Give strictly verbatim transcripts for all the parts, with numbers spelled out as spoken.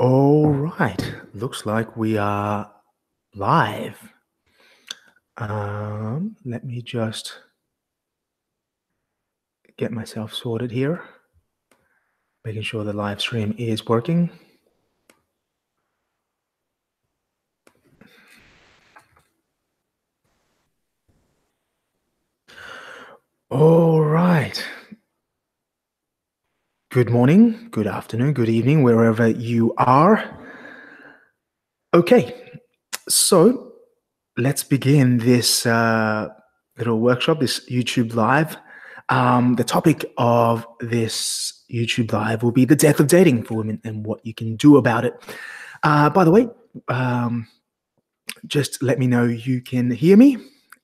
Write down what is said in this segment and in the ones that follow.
All right, looks like we are live. Um, let me just get myself sorted here, making sure the live stream is working. All right. Good morning, good afternoon, good evening, wherever you are. Okay, so let's begin this uh, little workshop, this YouTube Live. Um, the topic of this YouTube Live will be the death of dating for women and what you can do about it. Uh, by the way, um, just let me know you can hear me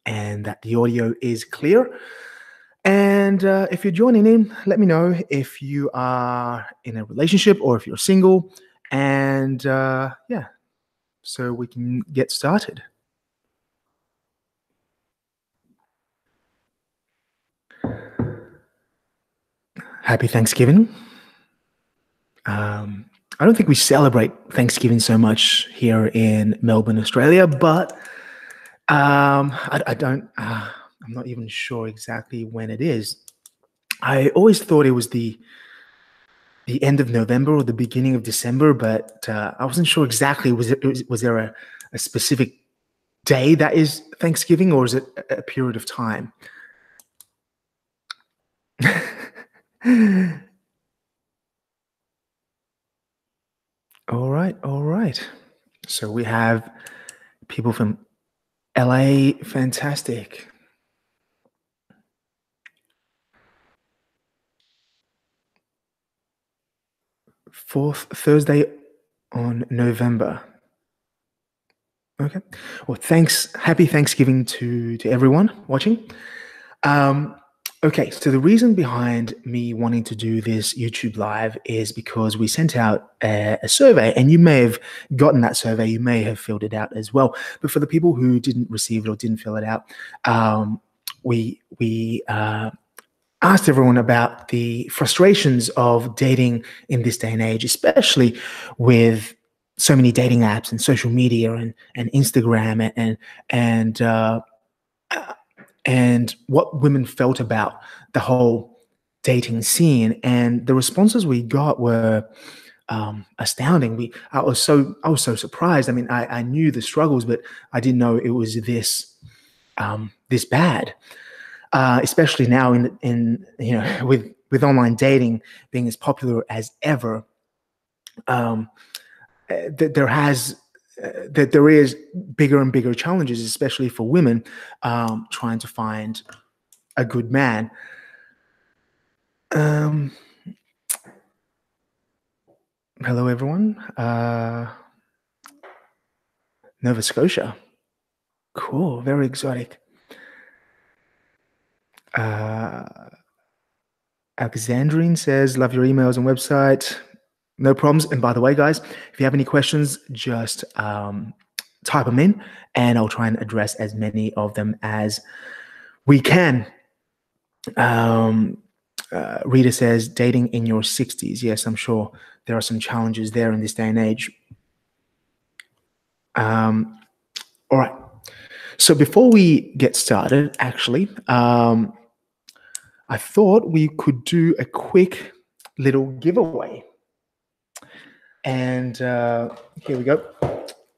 and that the audio is clear. And uh, if you're joining in, let me know if you are in a relationship or if you're single. And uh, yeah, so we can get started. Happy Thanksgiving. Um, I don't think we celebrate Thanksgiving so much here in Melbourne, Australia, but um, I, I don't... Uh, I'm not even sure exactly when it is. I always thought it was the the end of November or the beginning of December, but uh, I wasn't sure exactly. Was it, was, was there a, a specific day that is Thanksgiving, or is it a, a period of time? All right, all right. So we have people from L A. Fantastic. Fourth Thursday on November. Okay. Well, thanks. Happy Thanksgiving to, to everyone watching. Um, okay. So the reason behind me wanting to do this YouTube Live is because we sent out a, a survey, and you may have gotten that survey. You may have filled it out as well. But for the people who didn't receive it or didn't fill it out, um, we we uh, asked everyone about the frustrations of dating in this day and age, especially with so many dating apps and social media and, and Instagram and and uh, and what women felt about the whole dating scene. And the responses we got were um, astounding. We I was so I was so surprised. I mean, I, I knew the struggles, but I didn't know it was this um, this bad. Uh, especially now in, in you know, with, with online dating being as popular as ever, um, that there has uh, that there is bigger and bigger challenges, especially for women um, trying to find a good man. Um, hello, everyone. Uh, Nova Scotia, cool, very exotic. Uh, Alexandrine says, love your emails and website. No problems. And by the way, guys, if you have any questions, just um, type them in and I'll try and address as many of them as we can. Um, uh, Rita says, dating in your sixties. Yes, I'm sure there are some challenges there in this day and age. Um, all right. So before we get started, actually, um, I thought we could do a quick little giveaway. And uh, here we go.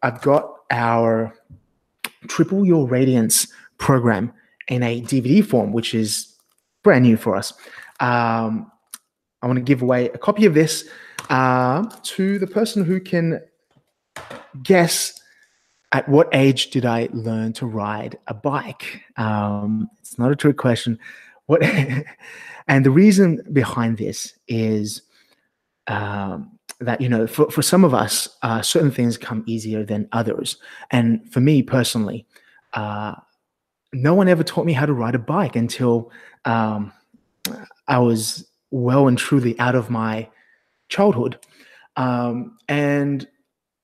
I've got our Triple Your Radiance program in a D V D form, which is brand new for us. Um, I want to give away a copy of this uh, to the person who can guess at what age did I learn to ride a bike. Um, it's not a trick question. What? And the reason behind this is um, that, you know, for, for some of us, uh, certain things come easier than others. And for me personally, uh, no one ever taught me how to ride a bike until um, I was well and truly out of my childhood. Um, and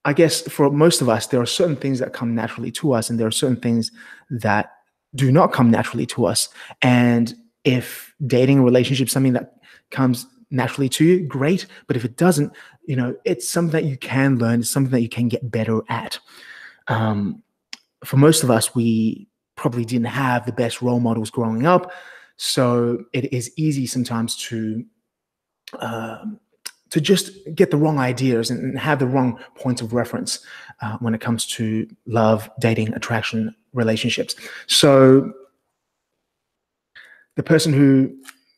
I guess for most of us, there are certain things that come naturally to us, and there are certain things that do not come naturally to us. And if dating a relationship, something that comes naturally to you, great. But if it doesn't, you know, it's something that you can learn. It's something that you can get better at. Um, for most of us, we probably didn't have the best role models growing up. So it is easy sometimes to uh, to just get the wrong ideas and have the wrong points of reference uh, when it comes to love, dating, attraction, relationships. So the person who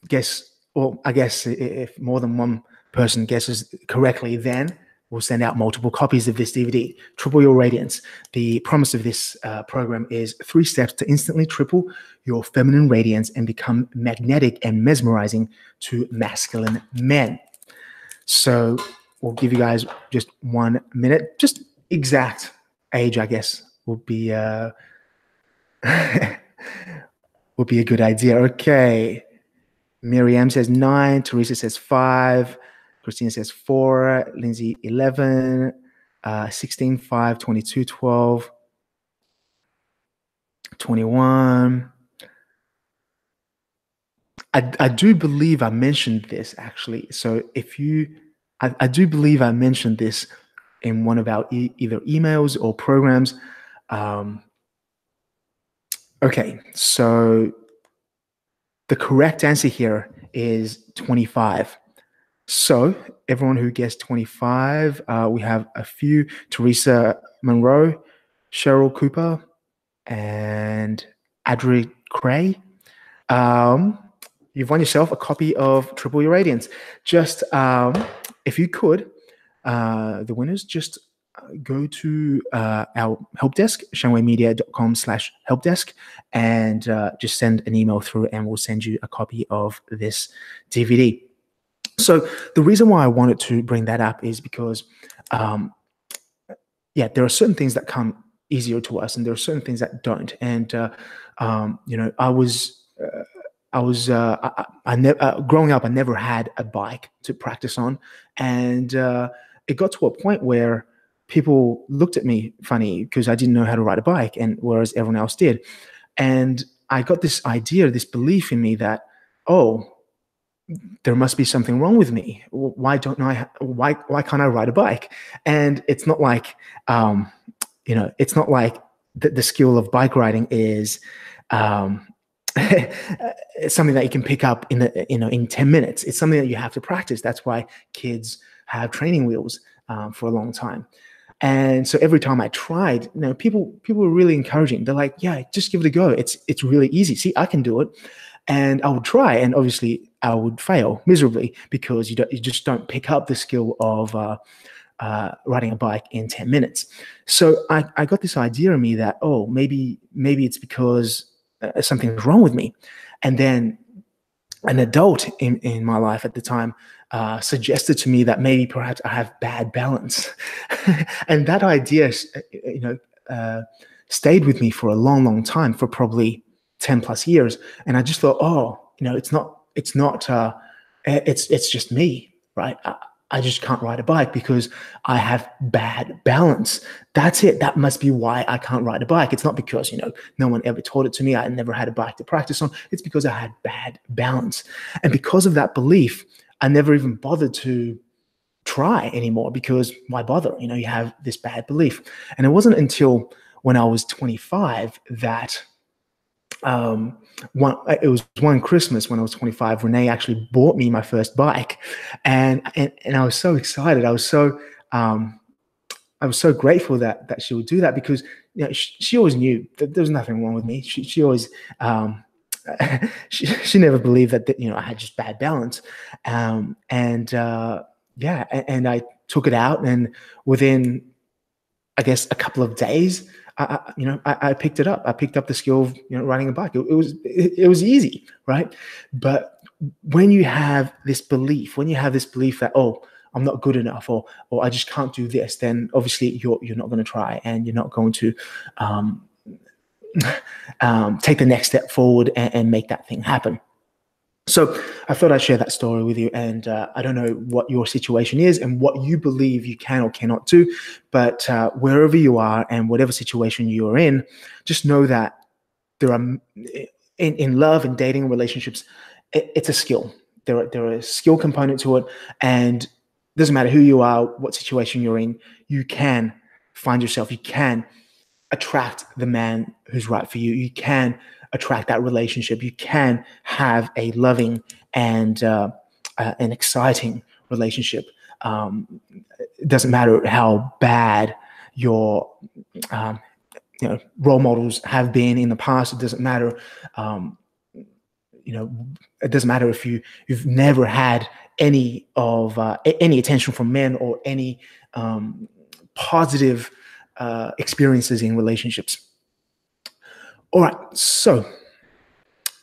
guesses, or I guess if more than one person guesses correctly, then we'll send out multiple copies of this D V D, Triple Your Radiance. The promise of this uh, program is three steps to instantly triple your feminine radiance and become magnetic and mesmerizing to masculine men. So we'll give you guys just one minute, just exact age, I guess, will be, uh, will be a good idea. Okay. Miriam says nine, Teresa says five, Christina says four, Lindsay eleven, uh, sixteen, five, twenty-two, twelve, twenty-one. I, I do believe I mentioned this actually. So if you, I, I do believe I mentioned this in one of our e either emails or programs. Um, okay, so the correct answer here is twenty-five. So everyone who guessed twenty-five, uh, we have a few, Teresa Monroe, Cheryl Cooper, and Adri Cray. Um, you've won yourself a copy of Triple Your Radiance. Just um, if you could, uh, the winners, just go to uh, our help desk, shanweimedia.com slash help desk, and uh, just send an email through and we'll send you a copy of this D V D. So the reason why I wanted to bring that up is because, um, yeah, there are certain things that come easier to us and there are certain things that don't. And, uh, um, you know, I was... Uh, I was uh, I, I never uh, growing up. I never had a bike to practice on, and uh, it got to a point where people looked at me funny because I didn't know how to ride a bike, and whereas everyone else did. And I got this idea, this belief in me that, oh, there must be something wrong with me. Why don't I? Why why can't I ride a bike? And it's not like um, you know, it's not like the, the skill of bike riding is. Um, It's something that you can pick up in the, you know, in ten minutes. It's something that you have to practice. That's why kids have training wheels um, for a long time. And so every time I tried, you know, people people were really encouraging. They're like, "Yeah, just give it a go. It's it's really easy. See, I can do it." And I would try, and obviously I would fail miserably because you don't you just don't pick up the skill of uh, uh, riding a bike in ten minutes. So I I got this idea in me that, oh, maybe maybe it's because something's wrong with me. And then an adult in, in my life at the time uh, suggested to me that maybe perhaps I have bad balance. And that idea, you know, uh, stayed with me for a long, long time, for probably ten plus years. And I just thought, oh, you know, it's not, it's not, uh, it's, it's just me, right? I, I just can't ride a bike because I have bad balance. That's it. That must be why I can't ride a bike. It's not because, you know, no one ever taught it to me. I never had a bike to practice on. It's because I had bad balance. And because of that belief, I never even bothered to try anymore because why bother? You know, you have this bad belief. And it wasn't until when I was twenty-five that um, one, it was one Christmas when I was twenty-five, Renee actually bought me my first bike, and, and, and I was so excited. I was so, um, I was so grateful that, that she would do that because, you know, she, she always knew that there was nothing wrong with me. She, she always, um, she, she never believed that, that, you know, I had just bad balance. Um, and, uh, yeah. And, and I took it out, and within, I guess, a couple of days, I, you know, I, I picked it up. I picked up the skill of, you know, riding a bike. It, it was it, it was easy, right? But when you have this belief, when you have this belief that, oh, I'm not good enough, or or I just can't do this, then obviously you're you're not going to try, and you're not going to um, um, take the next step forward and, and make that thing happen. So I thought I'd share that story with you, and uh, I don't know what your situation is and what you believe you can or cannot do, but uh, wherever you are and whatever situation you are in, just know that there are in, in love and dating and relationships, it, it's a skill. there are, there are a skill component to it, and it doesn't matter who you are, what situation you're in, you can find yourself, you can attract the man who's right for you, you can attract that relationship, you can have a loving and uh, uh, an exciting relationship. Um, it doesn't matter how bad your um, you know, role models have been in the past. It doesn't matter, um, you know, it doesn't matter if you, you've never had any of uh, any attention from men or any um, positive uh, experiences in relationships. All right, so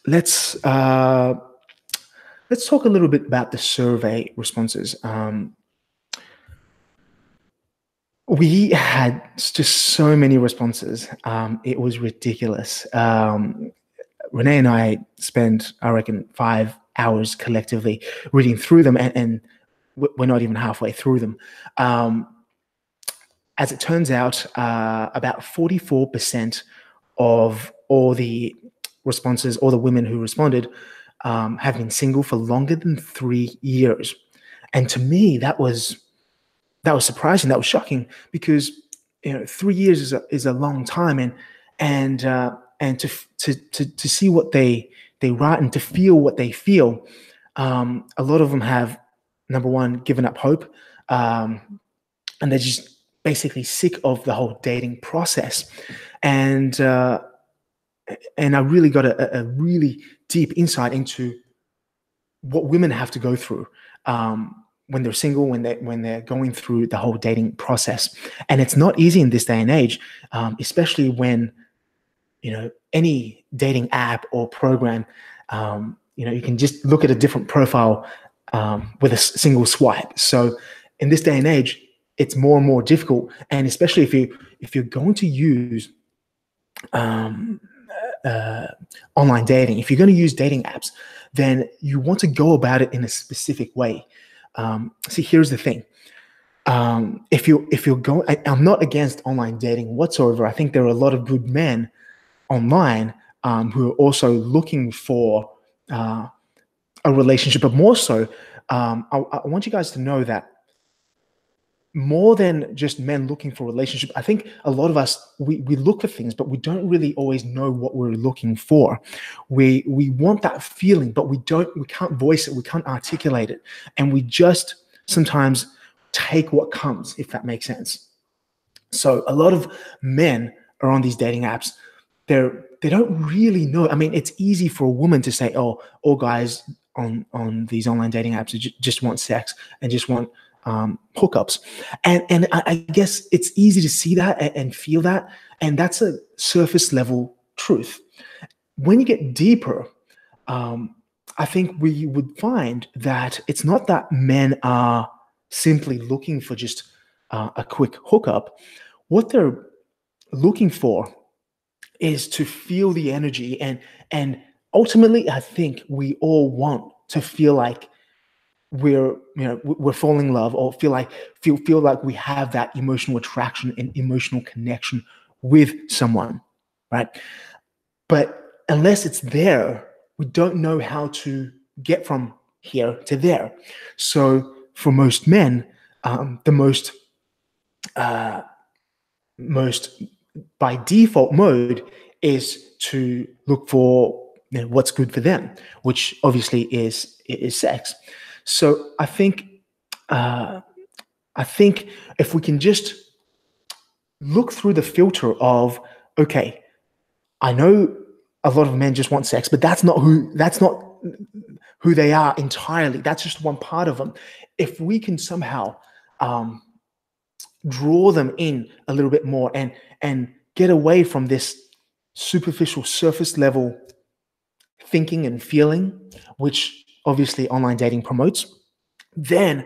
let's uh, let's talk a little bit about the survey responses. Um, We had just so many responses. Um, it was ridiculous. Um, Renee and I spent, I reckon, five hours collectively reading through them, and, and we're not even halfway through them. Um, as it turns out, uh, about forty-four percent of all the responses, all the women who responded, um, have been single for longer than three years. And to me, that was... That was surprising. That was shocking, because you know three years is a, is a long time, and and uh, and to, to to to see what they they write and to feel what they feel. Um, a lot of them have, number one, given up hope, um, and they're just basically sick of the whole dating process. And uh, and I really got a, a really deep insight into what women have to go through. Um, when they're single, when they when they're going through the whole dating process, and it's not easy in this day and age, um, especially when you know any dating app or program, um, you know you can just look at a different profile um, with a single swipe. So in this day and age, it's more and more difficult, and especially if you if you're going to use um, uh, online dating, if you're going to use dating apps, then you want to go about it in a specific way. Um, see, here's the thing. Um, if you if you're going, I, I'm not against online dating whatsoever. I think there are a lot of good men online um, who are also looking for uh, a relationship. But more so, um, I, I want you guys to know that more than just men looking for a relationship, I think a lot of us we we look for things, but we don't really always know what we're looking for. We we want that feeling, but we don't. We can't voice it. We can't articulate it, and we just sometimes take what comes, if that makes sense. So a lot of men are on these dating apps. They're they don't really know. I mean, it's easy for a woman to say, "Oh, all guys on on these online dating apps just want sex and just want." Um, hookups, and and I, I guess it's easy to see that and, and feel that, and that's a surface level truth. When you get deeper, um, I think we would find that it's not that men are simply looking for just uh, a quick hookup. What they're looking for is to feel the energy, and and ultimately, I think we all want to feel like we're you know we're falling in love, or feel like feel feel like we have that emotional attraction and emotional connection with someone, right? But unless it's there, we don't know how to get from here to there. So for most men, um, the most uh, most by default mode is to look for you know, what's good for them, which obviously is is sex. So I think, uh, I think if we can just look through the filter of, okay, I know a lot of men just want sex, but that's not who that's not who they are entirely. That's just one part of them. If we can somehow um, draw them in a little bit more and and get away from this superficial, surface level thinking and feeling, which obviously online dating promotes, then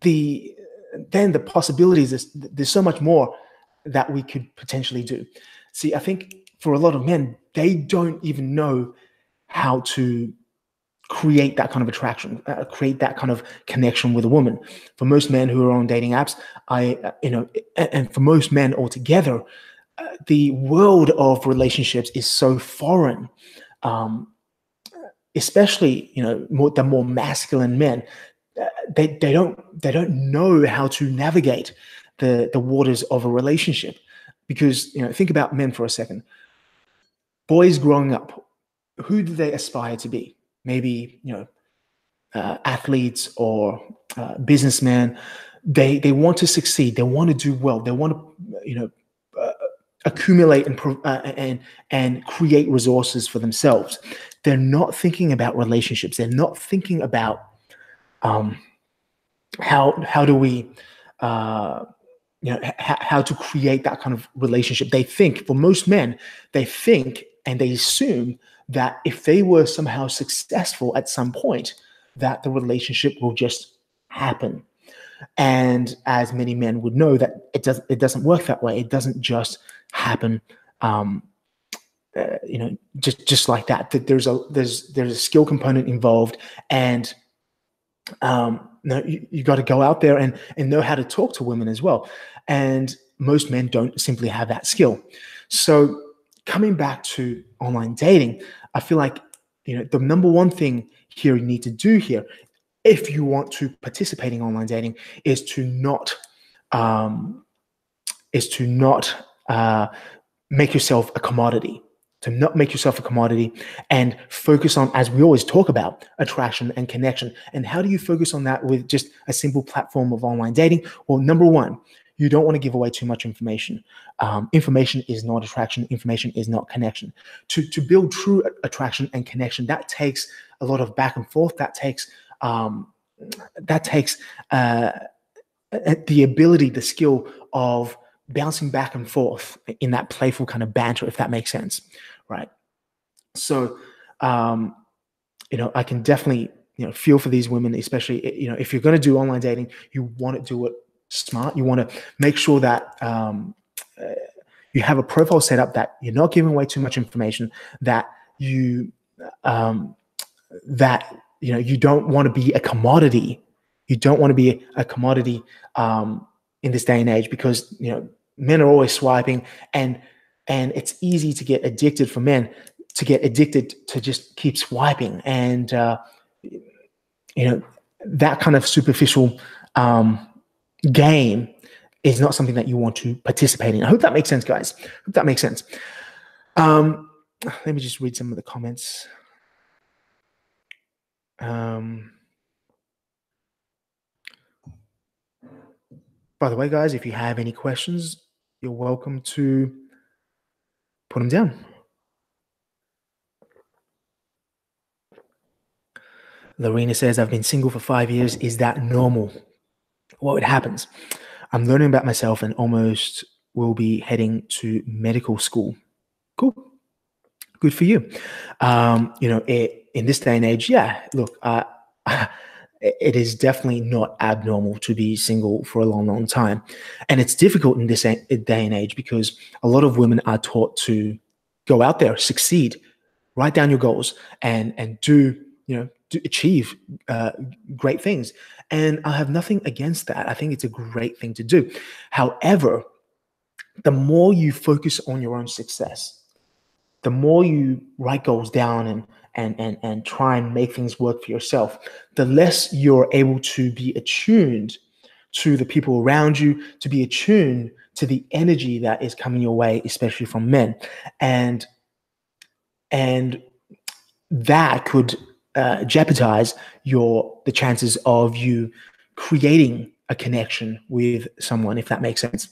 the then the possibilities, is, there's so much more that we could potentially do. See, I think for a lot of men, they don't even know how to create that kind of attraction, uh, create that kind of connection with a woman. For most men who are on dating apps, I, uh, you know, and for most men altogether, uh, the world of relationships is so foreign. Um, especially, you know, more, the more masculine men, uh, they they don't they don't know how to navigate the the waters of a relationship. Because, you know, think about men for a second. Boys growing up, who do they aspire to be? Maybe, you know, uh, athletes or uh, businessmen. They they want to succeed. They want to do well. They want to, you know, uh, accumulate and uh, and and create resources for themselves. They're not thinking about relationships. They're not thinking about um, how how do we uh, you know h- how to create that kind of relationship. They think, for most men, they think and they assume that if they were somehow successful at some point, that the relationship will just happen. And as many men would know, that it doesn't it doesn't work that way. It doesn't just happen, um, uh, you know, just just like that. That there's a there's there's a skill component involved, and um, no, you, you got to go out there and and know how to talk to women as well. And most men don't simply have that skill. So coming back to online dating, I feel like, you know, the number one thing here you need to do here, if you want to participate in online dating, is to not um, is to not uh, make yourself a commodity. To not make yourself a commodity and focus on, as we always talk about, attraction and connection. And how do you focus on that with just a simple platform of online dating? Well, number one, you don't want to give away too much information. Um, information is not attraction. Information is not connection. To to build true attraction and connection, that takes a lot of back and forth. That takes Um, that takes uh, the ability, the skill of bouncing back and forth in that playful kind of banter, if that makes sense, right? So, um, you know, I can definitely, you know, feel for these women, especially, you know, if you're going to do online dating, you want to do it smart. You want to make sure that um, uh, you have a profile set up that you're not giving away too much information, that you, um, that, you know, you don't want to be a commodity. You don't want to be a commodity um, in this day and age, because, you know, men are always swiping, and and it's easy to get addicted for men to get addicted to just keep swiping, and uh, you know, that kind of superficial um, game is not something that you want to participate in. I hope that makes sense, guys. I hope that makes sense. Um, let me just read some of the comments. Um, by the way, guys, if you have any questions, you're welcome to put them down. Lorena says, I've been single for five years. Is that normal? Well, it happens. I'm learning about myself and almost will be heading to medical school. Cool. Good for you. Um, you know, it, in this day and age, yeah, look, uh, it is definitely not abnormal to be single for a long, long time. And it's difficult in this day and age because a lot of women are taught to go out there, succeed, write down your goals, and and do, you know, do achieve uh, great things. And I have nothing against that. I think it's a great thing to do. However, the more you focus on your own success, the more you write goals down and and and and try and make things work for yourself, the less you're able to be attuned to the people around you, to be attuned to the energy that is coming your way, especially from men. And and that could uh, jeopardize your the chances of you creating a connection with someone, if that makes sense.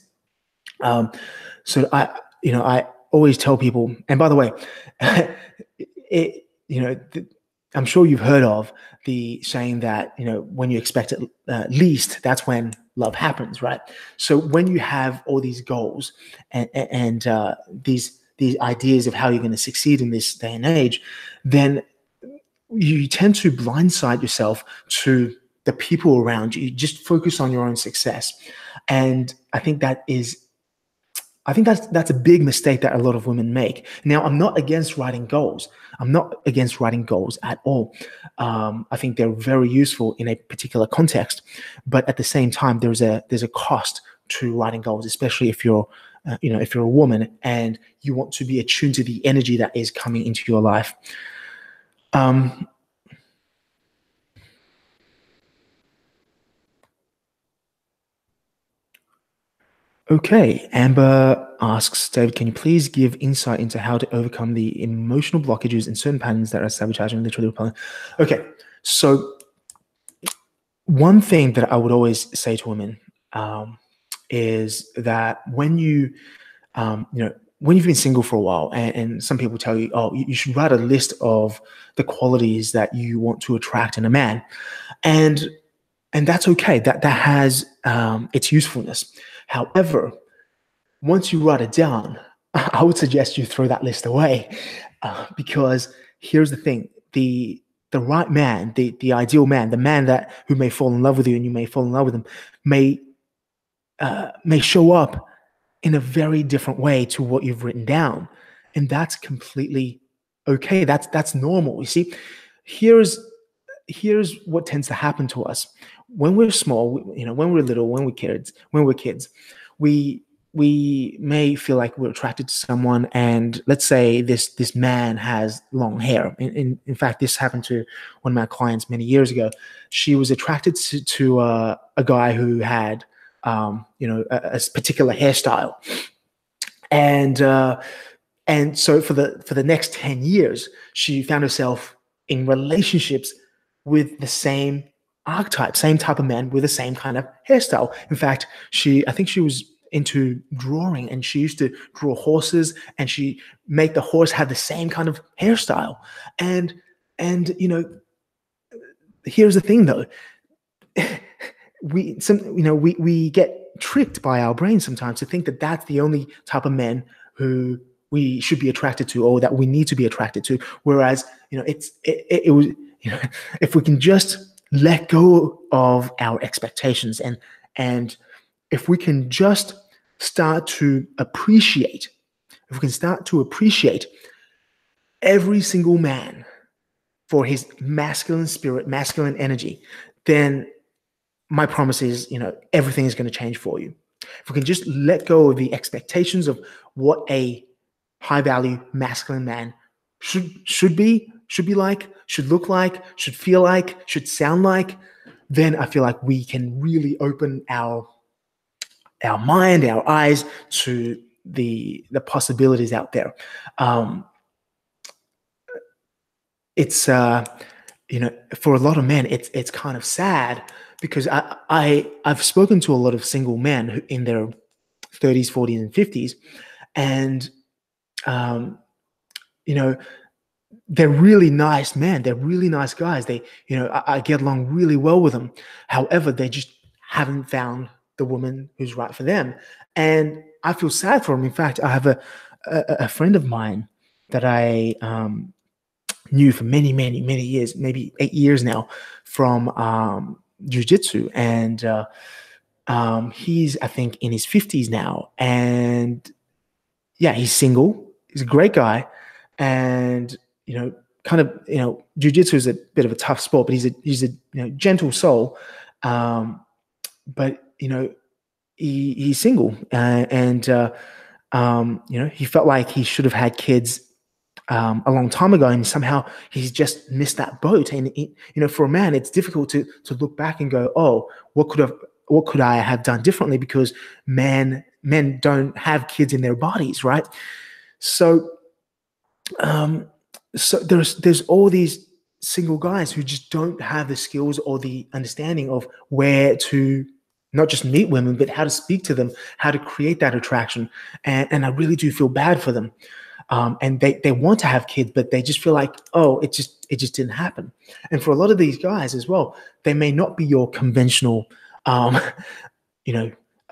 Um, so I, you know, I always tell people, and by the way, it, you know, th- I'm sure you've heard of the saying that, you know, when you expect it uh, least, that's when love happens, right? So when you have all these goals and, and uh, these these ideas of how you're going to succeed in this day and age, then you tend to blindside yourself to the people around you. You just focus on your own success, and I think that is. I think that's that's a big mistake that a lot of women make. Now, I'm not against writing goals. I'm not against writing goals at all. Um, I think they're very useful in a particular context, but at the same time, there's a there's a cost to writing goals, especially if you're uh, you know if you're a woman and you want to be attuned to the energy that is coming into your life. Um, Okay, Amber asks, David, can you please give insight into how to overcome the emotional blockages and certain patterns that are sabotaging and literally repelling? Okay, so one thing that I would always say to women um, is that when you, um, you know, when you've been single for a while, and, and some people tell you, oh, you should write a list of the qualities that you want to attract in a man, and and that's okay. That that has um, its usefulness. However, once you write it down, I would suggest you throw that list away uh, because here's the thing. The the right man, the, the ideal man, the man that who may fall in love with you and you may fall in love with him may, uh, may show up in a very different way to what you've written down. And that's completely okay. That's, that's normal. You see, here's, here's what tends to happen to us. When we're small, you know, when we're little, when we're kids, when we're kids, we we may feel like we're attracted to someone, and let's say this this man has long hair. In in, in fact, this happened to one of my clients many years ago. She was attracted to, to uh, a guy who had, um, you know, a, a particular hairstyle, and uh, and so for the for the next ten years, she found herself in relationships with the same archetype, same type of man with the same kind of hairstyle. In fact, she, I think she was into drawing, and she used to draw horses, and she made the horse have the same kind of hairstyle. And, and, you know, here's the thing though, we, some, you know, we, we get tricked by our brain sometimes to think that that's the only type of men who we should be attracted to, or that we need to be attracted to. Whereas, you know, it's, it, it, it was, you know, if we can just let go of our expectations, and and if we can just start to appreciate, if we can start to appreciate every single man for his masculine spirit, masculine energy, then my promise is, you know, everything is going to change for you. If we can just let go of the expectations of what a high value masculine man should should be, should be like, should look like, should feel like, should sound like, then I feel like we can really open our our mind, our eyes to the the possibilities out there. Um, it's uh, you know, for a lot of men, it's it's kind of sad, because I I I've spoken to a lot of single men who, in their thirties, forties, and fifties, and um, you know. They're really nice men. They're really nice guys. They, you know, I, I get along really well with them. However, they just haven't found the woman who's right for them. And I feel sad for them. In fact, I have a a, a friend of mine that I um, knew for many, many, many years, maybe eight years now, from um, jiu-jitsu. And uh, um, he's, I think, in his fifties now. And yeah, he's single. He's a great guy. And you know, kind of, you know, jiu-jitsu is a bit of a tough sport, but he's a, he's a, you know, gentle soul. Um, but, you know, he, he's single, uh, and, uh, um, you know, he felt like he should have had kids um, a long time ago, and somehow he's just missed that boat. And, he, you know, for a man, it's difficult to, to look back and go, oh, what could have, what could I have done differently? Because men, men don't have kids in their bodies. Right. So, um, So there's there's all these single guys who just don't have the skills or the understanding of where to not just meet women, but how to speak to them, how to create that attraction. And, and I really do feel bad for them. Um, and they they want to have kids, but they just feel like, oh, it just it just didn't happen. And for a lot of these guys as well, they may not be your conventional, um, you know,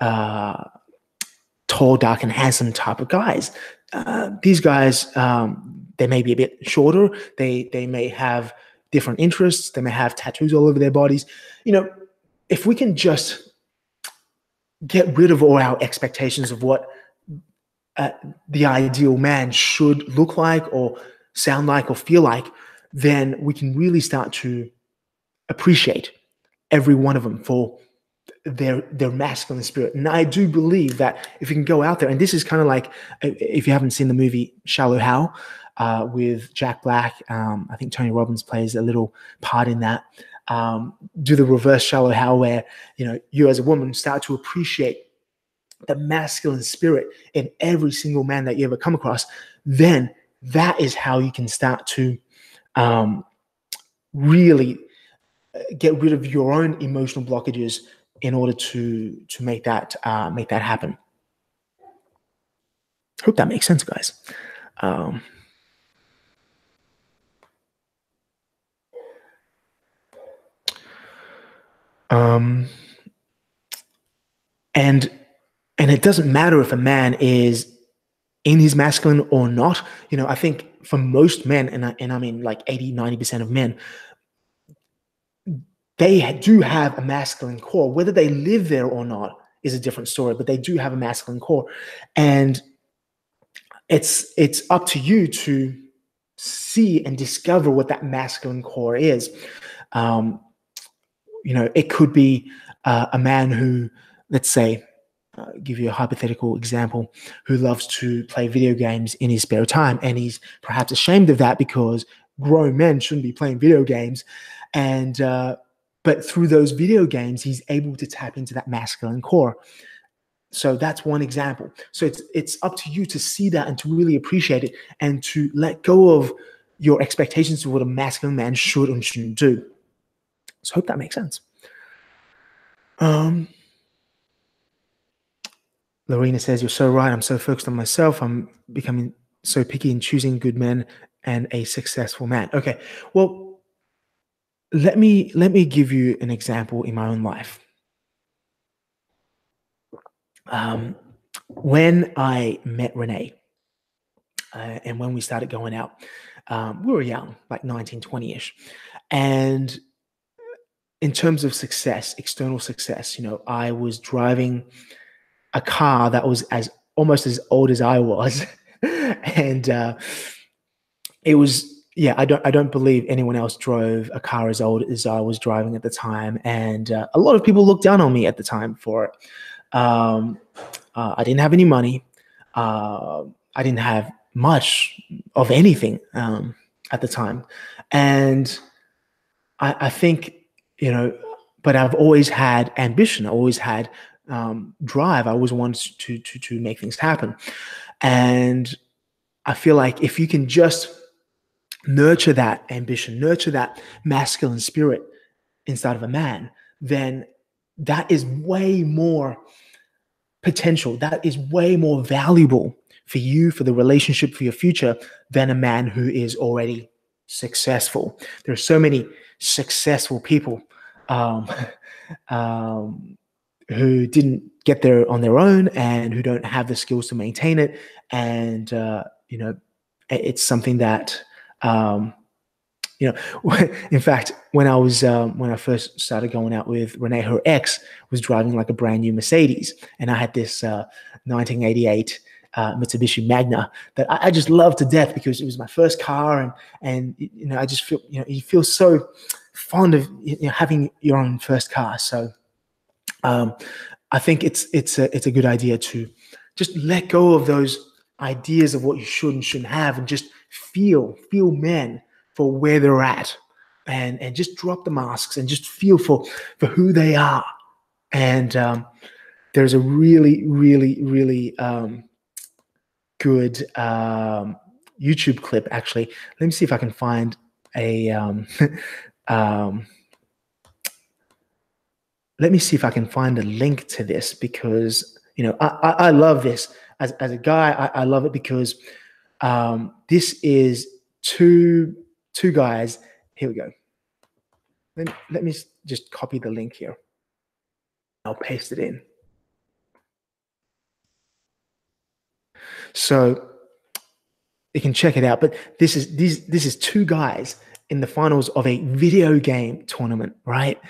uh, tall, dark, and handsome type of guys. Uh, these guys. Um, They may be a bit shorter. They they may have different interests. They may have tattoos all over their bodies. You know, if we can just get rid of all our expectations of what uh, the ideal man should look like or sound like or feel like, then we can really start to appreciate every one of them for their their masculine spirit. And I do believe that if you can go out there, and this is kind of like, if you haven't seen the movie Shallow Hal, Uh, with Jack Black, um, I think Tony Robbins plays a little part in that. Um, do the reverse Shallow Hal, where you know you as a woman start to appreciate the masculine spirit in every single man that you ever come across, then that is how you can start to um, really get rid of your own emotional blockages in order to to make that uh, make that happen. Hope that makes sense, guys. Um, um, and and it doesn't matter if a man is in his masculine or not. You know, I think for most men, and I, and I mean like eighty, ninety percent of men, they do have a masculine core. Whether they live there or not is a different story, but they do have a masculine core. And it's it's up to you to see and discover what that masculine core is. Um, you know, it could be uh, a man who, let's say, Uh, give you a hypothetical example, who loves to play video games in his spare time, and he's perhaps ashamed of that because grown men shouldn't be playing video games. And uh, but through those video games, he's able to tap into that masculine core. So that's one example. So it's it's up to you to see that and to really appreciate it and to let go of your expectations of what a masculine man should and shouldn't do. So I hope that makes sense. Um. Lorena says, you're so right. I'm so focused on myself. I'm becoming so picky in choosing good men and a successful man. Okay, well, let me let me give you an example in my own life. Um, when I met Renee uh, and when we started going out, um, we were young, like nineteen, twenty-ish. And in terms of success, external success, you know, I was driving a car that was as almost as old as I was, and uh, it was yeah. I don't I don't believe anyone else drove a car as old as I was driving at the time, and uh, a lot of people looked down on me at the time for it. Um, uh, I didn't have any money. Uh, I didn't have much of anything um, at the time, and I, I think you know. But I've always had ambition. I always had. Um, drive. I always wanted to, to, to make things happen. And I feel like if you can just nurture that ambition, nurture that masculine spirit inside of a man, then that is way more potential. That is way more valuable for you, for the relationship, for your future than a man who is already successful. There are so many successful people um, um, who didn't get there on their own and who don't have the skills to maintain it. And, uh, you know, it's something that, um, you know, in fact, when I was, um, when I first started going out with Renee, her ex was driving like a brand new Mercedes. And I had this uh, nineteen eighty-eight uh, Mitsubishi Magna that I, I just loved to death because it was my first car. And, and, you know, I just feel, you know, you feel so fond of you know, having your own first car. So, Um, I think it's it's a, it's a good idea to just let go of those ideas of what you should and shouldn't have, and just feel feel men for where they're at, and and just drop the masks and just feel for for who they are. And um, there's a really really really um, good um, YouTube clip actually. Let me see if I can find a. Um, um, Let me see if I can find a link to this because, you know, I, I, I love this. As, as a guy, I, I love it because um, this is two two guys. Here we go. Let, let me just copy the link here. I'll paste it in. So you can check it out. But this is these this is two guys in the finals of a video game tournament, right?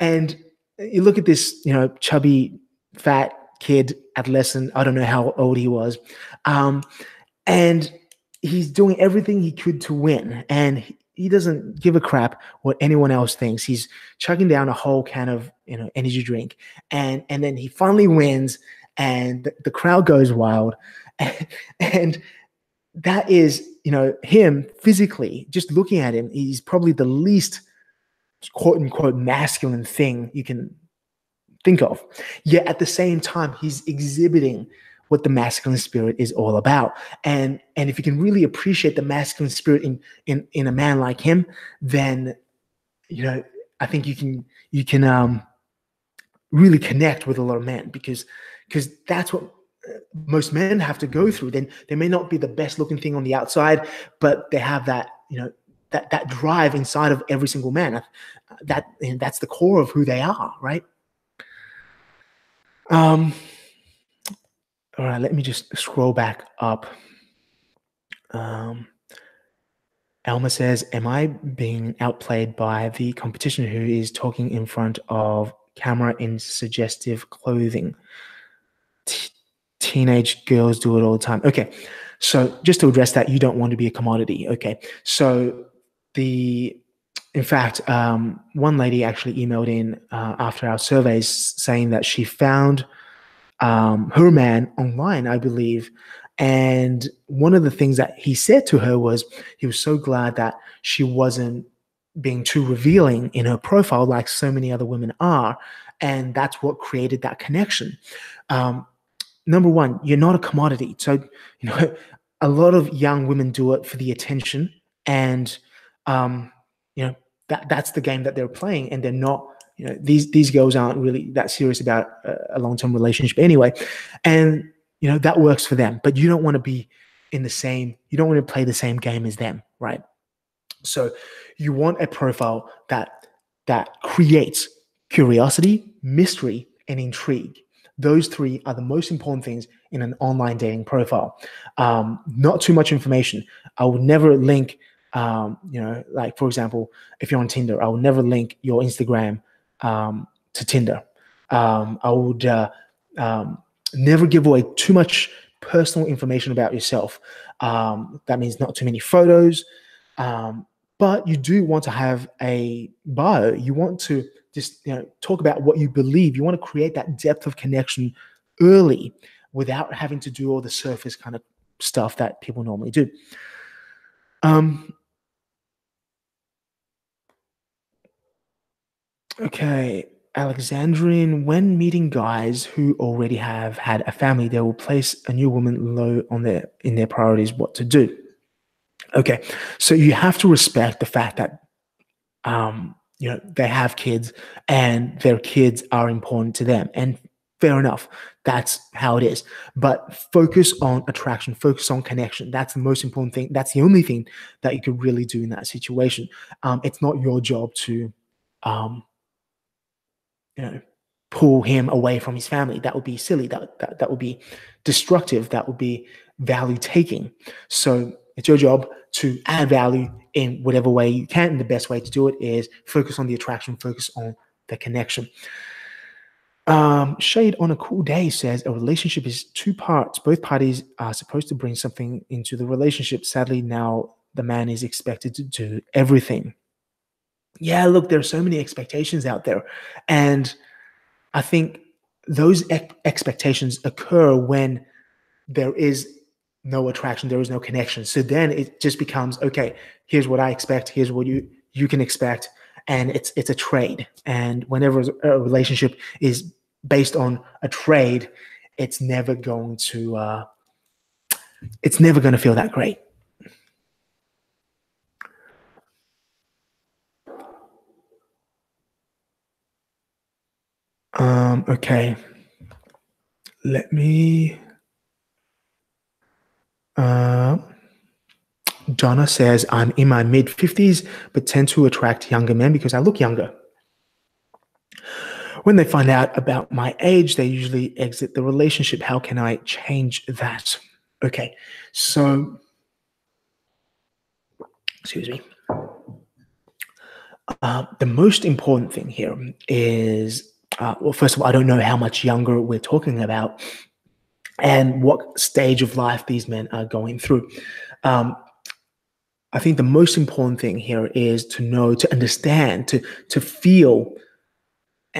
And you look at this, you know, chubby, fat kid, adolescent, I don't know how old he was. Um, and he's doing everything he could to win. And he doesn't give a crap what anyone else thinks. He's chugging down a whole can of, you know, energy drink. And and then he finally wins and the, the crowd goes wild. And, and that is, you know, him physically, just looking at him, he's probably the least quote unquote masculine thing you can think of. Yet at the same time, he's exhibiting what the masculine spirit is all about. And, and if you can really appreciate the masculine spirit in, in, in a man like him, then, you know, I think you can, you can um, really connect with a lot of men, because, because that's what most men have to go through. Then they may not be the best looking thing on the outside, but they have that, you know, that, that drive inside of every single man that, and that's the core of who they are. Right. Um, All right, let me just scroll back up. Um, Elma says, am I being outplayed by the competition who is talking in front of camera in suggestive clothing? T- teenage girls do it all the time. Okay, so just to address that, you don't want to be a commodity. Okay, so the... In fact, um, one lady actually emailed in uh, after our surveys saying that she found... Um, her man online, I believe. And one of the things that he said to her was he was so glad that she wasn't being too revealing in her profile like so many other women are. And that's what created that connection. Um, number one, you're not a commodity. So, you know, a lot of young women do it for the attention, and, um, you know, that that's the game that they're playing, and they're not, you know, these these girls aren't really that serious about a long-term relationship anyway. And, you know, that works for them. But you don't want to be in the same, you don't want to play the same game as them, right? So you want a profile that that creates curiosity, mystery, and intrigue. Those three are the most important things in an online dating profile. Um, not too much information. I would never link, um, you know, like, for example, if you're on Tinder, I would never link your Instagram um to Tinder. um I would uh, um never give away too much personal information about yourself. Um that means not too many photos, um but you do want to have a bio. You want to just, you know, talk about what you believe. You want to create that depth of connection early without having to do all the surface kind of stuff that people normally do. um Okay, Alexandrian, when meeting guys who already have had a family, they will place a new woman low on their in their priorities, what to do. Okay, so you have to respect the fact that, um, you know, they have kids and their kids are important to them. And fair enough, that's how it is. But focus on attraction, focus on connection. That's the most important thing. That's the only thing that you could really do in that situation. Um, it's not your job to... Um, you know, pull him away from his family. That would be silly. That, that, that would be destructive. That would be value taking. So it's your job to add value in whatever way you can. And the best way to do it is focus on the attraction, focus on the connection. Um, Shade on a Cool Day says a relationship is two parts. Both parties are supposed to bring something into the relationship. Sadly, now the man is expected to do everything. Yeah, look, there are so many expectations out there. And I think those ex- expectations occur when there is no attraction, there is no connection. So then it just becomes, okay, here's what I expect, here's what you, you can expect. And it's it's a trade. And whenever a relationship is based on a trade, it's never going to uh, it's never going to feel that great. Um, okay, let me, uh, Donna says, I'm in my mid fifties, but tend to attract younger men because I look younger. When they find out about my age, they usually exit the relationship. How can I change that? Okay. So, excuse me. Uh, the most important thing here is, Uh, well, first of all, I don't know how much younger we're talking about and what stage of life these men are going through. Um, I think the most important thing here is to know, to understand, to, to feel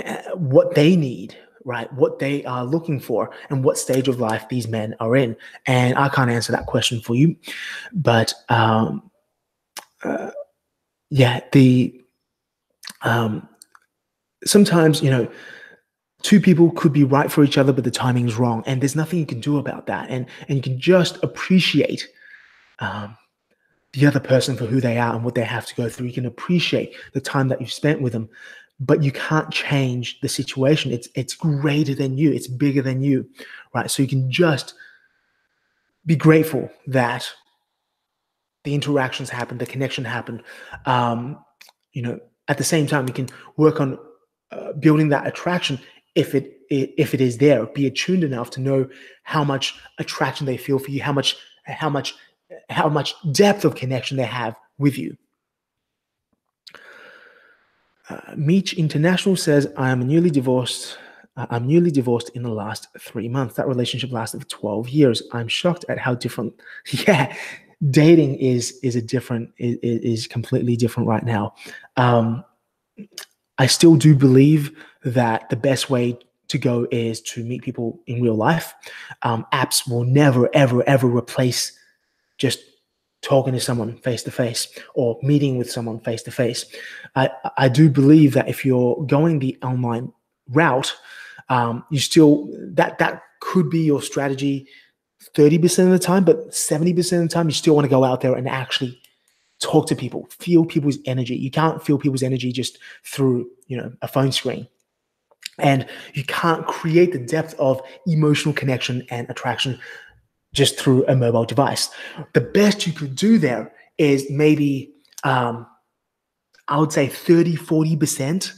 uh, what they need, right? What they are looking for and what stage of life these men are in. And I can't answer that question for you. But um, uh, yeah, the... Um, sometimes, you know, two people could be right for each other, but the timing's wrong. And there's nothing you can do about that. And, and you can just appreciate um, the other person for who they are and what they have to go through. You can appreciate the time that you've spent with them, but you can't change the situation. It's, it's greater than you. It's bigger than you, right? So you can just be grateful that the interactions happened, the connection happened. Um, you know, at the same time, you can work on uh, building that attraction if it if it is there. Be attuned enough to know how much attraction they feel for you, how much how much how much depth of connection they have with you. Uh, Meech International says, I am newly divorced. Uh, I'm newly divorced in the last three months. That relationship lasted for twelve years. I'm shocked at how different. Yeah. Dating is is a different is, is completely different right now. Um, I still do believe that the best way to go is to meet people in real life. Um, apps will never, ever, ever replace just talking to someone face to face or meeting with someone face to face. I I do believe that if you're going the online route, um, you still that that could be your strategy thirty percent of the time, but seventy percent of the time, you still want to go out there and actually talk to people, feel people's energy. You can't feel people's energy just through, you know, a phone screen. And you can't create the depth of emotional connection and attraction just through a mobile device. The best you could do there is maybe, um, I would say thirty, forty percent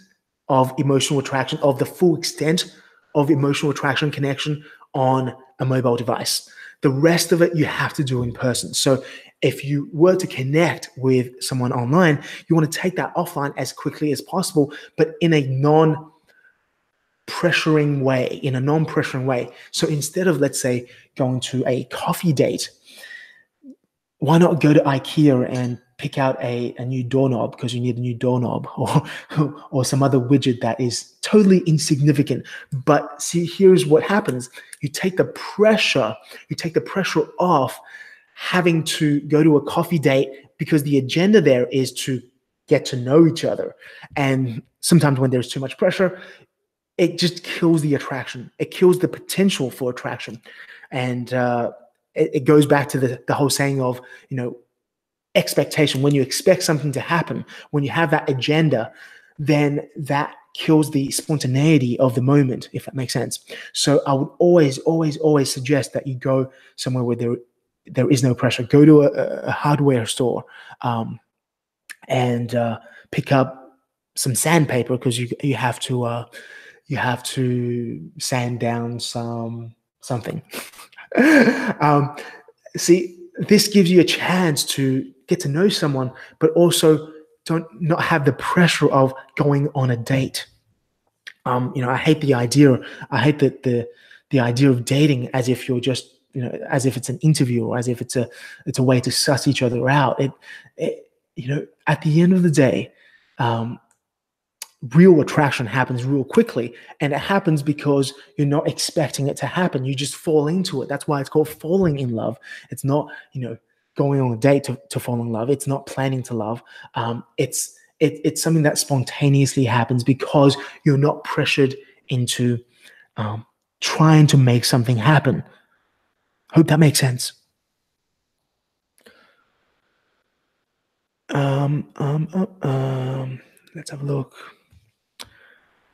of emotional attraction, of the full extent of emotional attraction connection on a mobile device. The rest of it you have to do in person. So if you were to connect with someone online, you want to take that offline as quickly as possible, but in a non-pressuring way, in a non-pressuring way. So instead of, let's say, going to a coffee date, why not go to IKEA and pick out a, a new doorknob because you need a new doorknob, or, or some other widget that is totally insignificant. But see, here's what happens. You take the pressure, you take the pressure off having to go to a coffee date because the agenda there is to get to know each other. And sometimes when there's too much pressure, it just kills the attraction. It kills the potential for attraction. And uh, it, it goes back to the, the whole saying of, you know, expectation. When you expect something to happen, when you have that agenda, then that kills the spontaneity of the moment, if that makes sense. So I would always, always, always suggest that you go somewhere where there, there is no pressure. Go to a, a hardware store um, and uh, pick up some sandpaper because you you have to uh, you have to sand down some something. um, see, this gives you a chance to get to know someone, but also don't not have the pressure of going on a date. Um, you know, I hate the idea. I hate the, the the idea of dating as if you're just, you know, as if it's an interview or as if it's a it's a way to suss each other out. It, it you know, at the end of the day, um, real attraction happens real quickly, and it happens because you're not expecting it to happen. You just fall into it. That's why it's called falling in love. It's not, you know, going on a date to, to fall in love. It's not planning to love. Um, it's it, it's something that spontaneously happens because you're not pressured into um, trying to make something happen. Hope that makes sense. Um, um, um, um, let's have a look.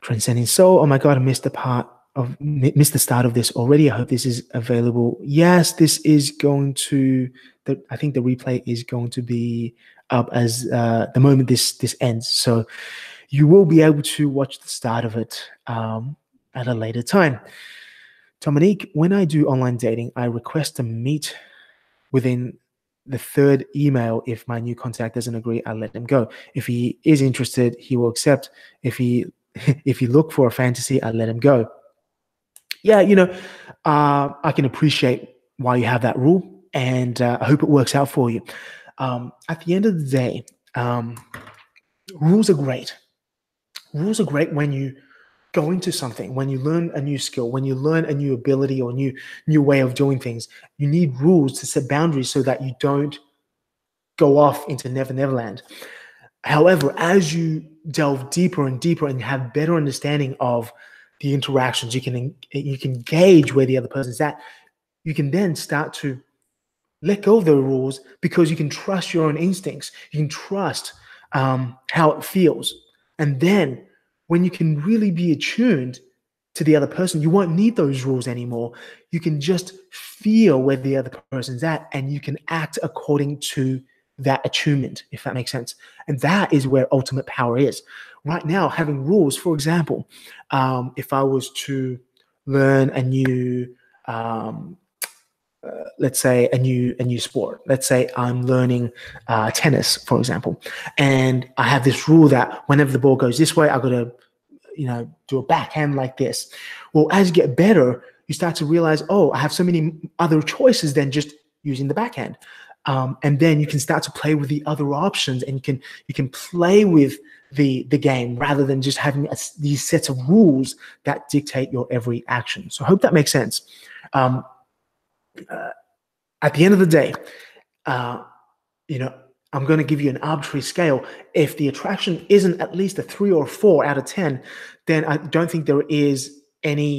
Transcending Soul. Oh my God, I missed the part of missed the start of this already. I hope this is available. Yes, this is going to. The, I think the replay is going to be up as uh, the moment this this ends. So you will be able to watch the start of it um, at a later time. Dominique, when I do online dating, I request to meet within the third email. If my new contact doesn't agree, I let him go. If he is interested, he will accept. If he If you look for a fantasy, I let him go. Yeah, you know, uh, I can appreciate why you have that rule, and uh, I hope it works out for you. Um, at the end of the day, um, rules are great. Rules are great when you go into something, when you learn a new skill, when you learn a new ability or new new way of doing things. You need rules to set boundaries so that you don't go off into Never Never Land. However, as you delve deeper and deeper and have better understanding of the interactions, you can you can gauge where the other person's at. You can then start to let go of the rules because you can trust your own instincts. You can trust um, how it feels. And then when you can really be attuned to the other person, you won't need those rules anymore. You can just feel where the other person's at and you can act according to that attunement, if that makes sense. And that is where ultimate power is. Right now, having rules, for example, um, if I was to learn a new um, Uh, let's say a new a new sport. Let's say I'm learning uh, tennis, for example, and I have this rule that whenever the ball goes this way, I've got to, you know, do a backhand like this. Well, as you get better, you start to realize, oh, I have so many other choices than just using the backhand, um, and then you can start to play with the other options, and you can you can play with the the game rather than just having a, these sets of rules that dictate your every action. So I hope that makes sense. Um, Uh, at the end of the day, uh, you know, I'm going to give you an arbitrary scale. If the attraction isn't at least a three or four out of ten, then I don't think there is any,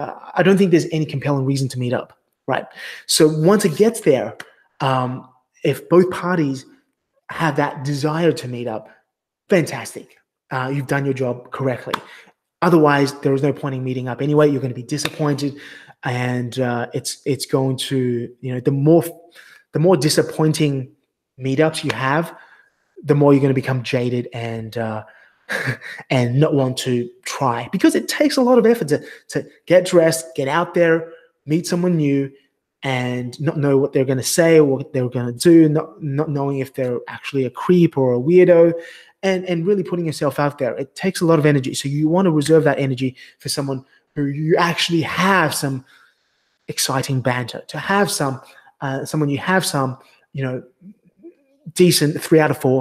uh, I don't think there's any compelling reason to meet up, right? So once it gets there, um, if both parties have that desire to meet up, fantastic. Uh, you've done your job correctly. Otherwise, there is no point in meeting up anyway. You're going to be disappointed. And uh, it's it's going to, you know, the more the more disappointing meetups you have, the more you're going to become jaded and uh, and not want to try, because it takes a lot of effort to to get dressed, get out there, meet someone new, and not know what they're going to say or what they're going to do, not not knowing if they're actually a creep or a weirdo, and and really putting yourself out there. It takes a lot of energy, so you want to reserve that energy for someone who you actually have some exciting banter, to have some, uh, someone you have some, you know, decent three out of four,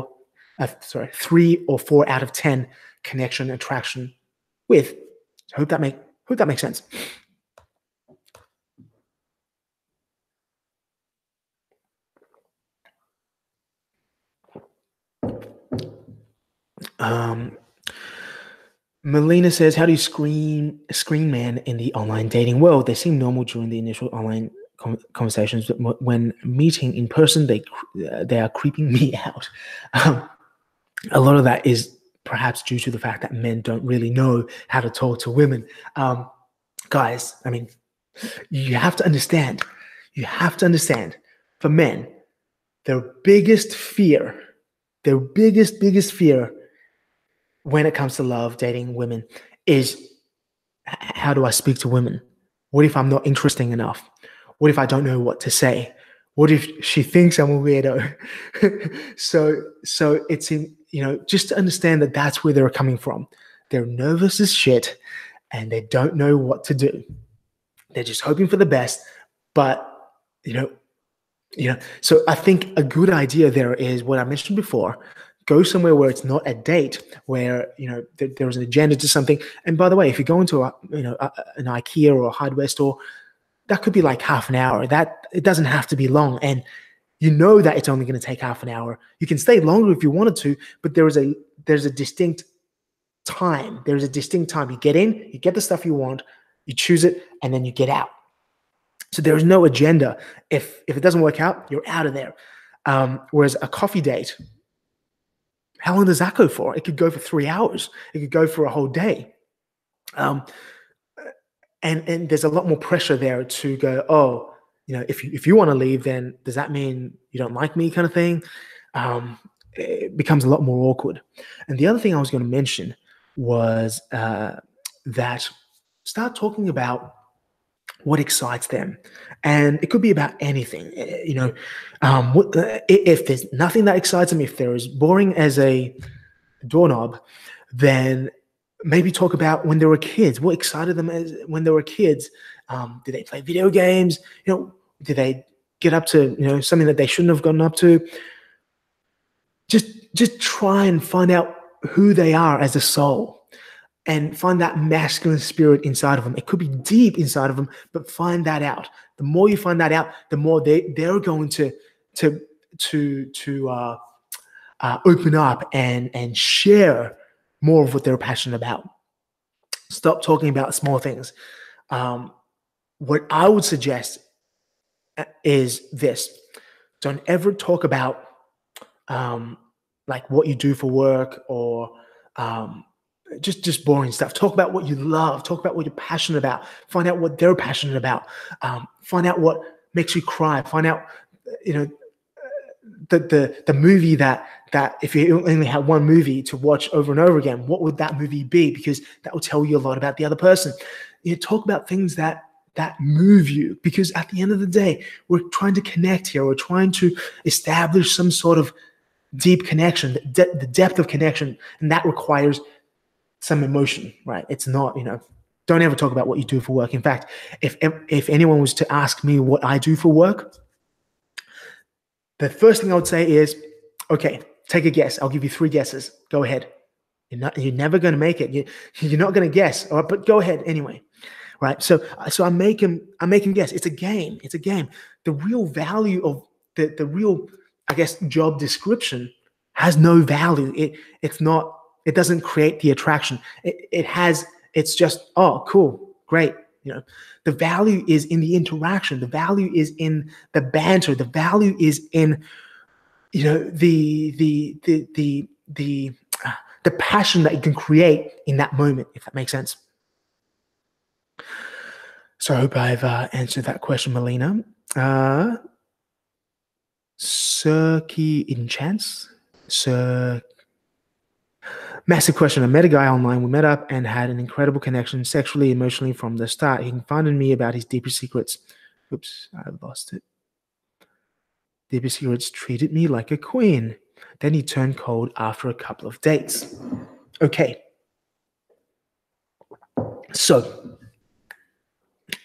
uh, sorry, three or four out of ten connection, attraction with. I hope that make, hope that makes sense. Um, Melina says, how do you screen screen men in the online dating world? They seem normal during the initial online com conversations, but when meeting in person, they they are creeping me out. Um, a lot of that is perhaps due to the fact that men don't really know how to talk to women. Um, guys, I mean, you have to understand, you have to understand, for men, their biggest fear, their biggest, biggest fear when it comes to love, dating women, is how do I speak to women? What if I'm not interesting enough? What if I don't know what to say? What if she thinks I'm a weirdo? so, so it's in, you know, just to understand that that's where they're coming from. They're nervous as shit and they don't know what to do. They're just hoping for the best. But, you know, you know, so I think a good idea there is what I mentioned before. Go somewhere where it's not a date, where, you know, th there is an agenda to something. And by the way, if you go into a, you know, a, an IKEA or a hardware store, that could be like half an hour. That it doesn't have to be long, and you know that it's only going to take half an hour. You can stay longer if you wanted to, but there is a there's a distinct time. There is a distinct time. You get in, you get the stuff you want, you choose it, and then you get out. So there is no agenda. If if it doesn't work out, you're out of there. Um, whereas a coffee date, how long does that go for? It could go for three hours. It could go for a whole day. Um, and, and there's a lot more pressure there to go, oh, you know, if you, if you want to leave, then does that mean you don't like me, kind of thing? Um, it becomes a lot more awkward. And the other thing I was going to mention was uh, that start talking about what excites them. And it could be about anything, you know, um, what, uh, if there's nothing that excites them, if they're as boring as a doorknob, then maybe talk about when they were kids, what excited them as when they were kids. Um, did they play video games? You know, did they get up to, you know, something that they shouldn't have gotten up to? Just, just try and find out who they are as a soul. And find that masculine spirit inside of them. It could be deep inside of them, but find that out. The more you find that out, the more they they're going to to to to uh, uh, open up and and share more of what they're passionate about. Stop talking about small things. Um, what I would suggest is this. Don't ever talk about um, like what you do for work or um, just, just boring stuff. Talk about what you love. Talk about what you're passionate about. Find out what they're passionate about. Um, find out what makes you cry. Find out, you know, the, the, the movie that, that if you only had one movie to watch over and over again, what would that movie be? Because that will tell you a lot about the other person. You know, talk about things that, that move you, because at the end of the day, we're trying to connect here. We're trying to establish some sort of deep connection, de- the depth of connection. And that requires some emotion, right? It's not, you know, don't ever talk about what you do for work. In fact, if, if anyone was to ask me what I do for work, the first thing I would say is, okay, take a guess. I'll give you three guesses. Go ahead. You're not, you're never going to make it. You, you're not going to guess, or, but go ahead anyway. Right. So, so I make him, I make him guess. It's a game. It's a game. The real value of the, the real, I guess, job description has no value. It, it's not, it doesn't create the attraction. It, it has, it's just, oh, cool. Great. You know, the value is in the interaction. The value is in the banter. The value is in, you know, the the the the the uh, the passion that you can create in that moment. If that makes sense. So I hope I've uh, answered that question, Melina. Uh, Cirque in chance. Sir. Massive question. I met a guy online. We met up and had an incredible connection sexually, emotionally from the start. He confided me about his deepest secrets. Oops, I lost it. Deepest secrets, treated me like a queen. Then he turned cold after a couple of dates. Okay. So,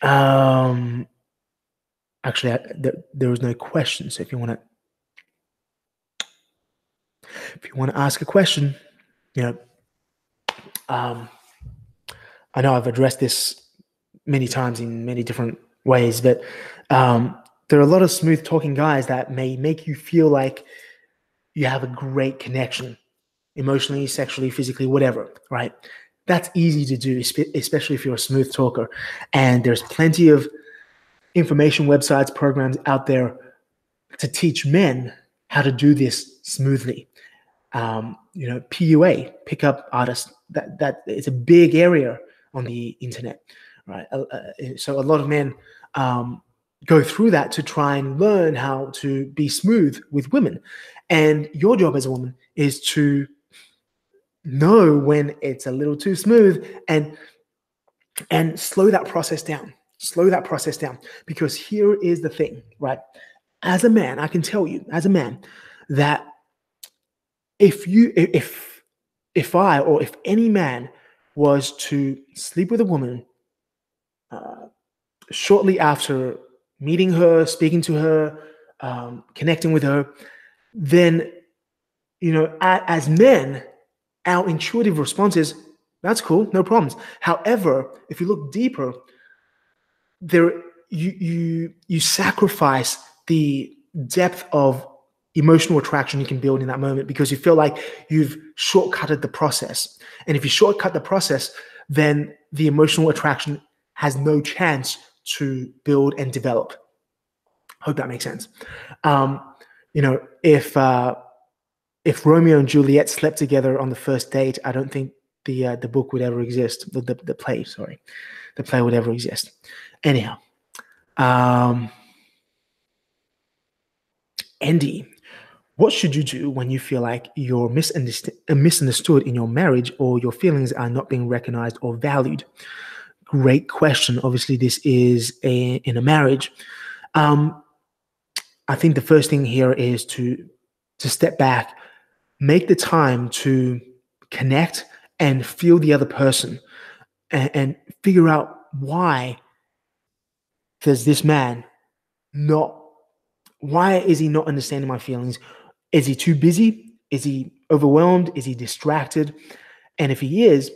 um, actually, I, there, there was no question. So if you want to, if you want to ask a question, you know, um, I know I've addressed this many times in many different ways, but um, there are a lot of smooth talking guys that may make you feel like you have a great connection emotionally, sexually, physically, whatever, right? That's easy to do, especially if you're a smooth talker. And there's plenty of information, websites, programs out there to teach men how to do this smoothly. Um, you know, P U A, pickup artist, that, that it's a big area on the internet, right? Uh, so a lot of men um, go through that to try and learn how to be smooth with women. And your job as a woman is to know when it's a little too smooth and, and slow that process down, slow that process down. Because here is the thing, right? As a man, I can tell you as a man that If you, if, if I, or if any man was to sleep with a woman uh, shortly after meeting her, speaking to her, um, connecting with her, then, you know, a, as men, our intuitive response is, that's cool, no problems. However, if you look deeper, there, you, you, you sacrifice the depth of emotional attraction you can build in that moment because you feel like you've shortcutted the process. And if you shortcut the process, then the emotional attraction has no chance to build and develop. Hope that makes sense. Um, you know, if uh, if Romeo and Juliet slept together on the first date, I don't think the uh, the book would ever exist. The, the the play, sorry, the play would ever exist. Anyhow, um, Andy. What should you do when you feel like you're misunderstood in your marriage or your feelings are not being recognized or valued? Great question. Obviously, this is a, in a marriage. Um, I think the first thing here is to, to step back, make the time to connect and feel the other person and, and figure out why does this man not, why is he not understanding my feelings? Is he too busy? Is he overwhelmed? Is he distracted? And if he is,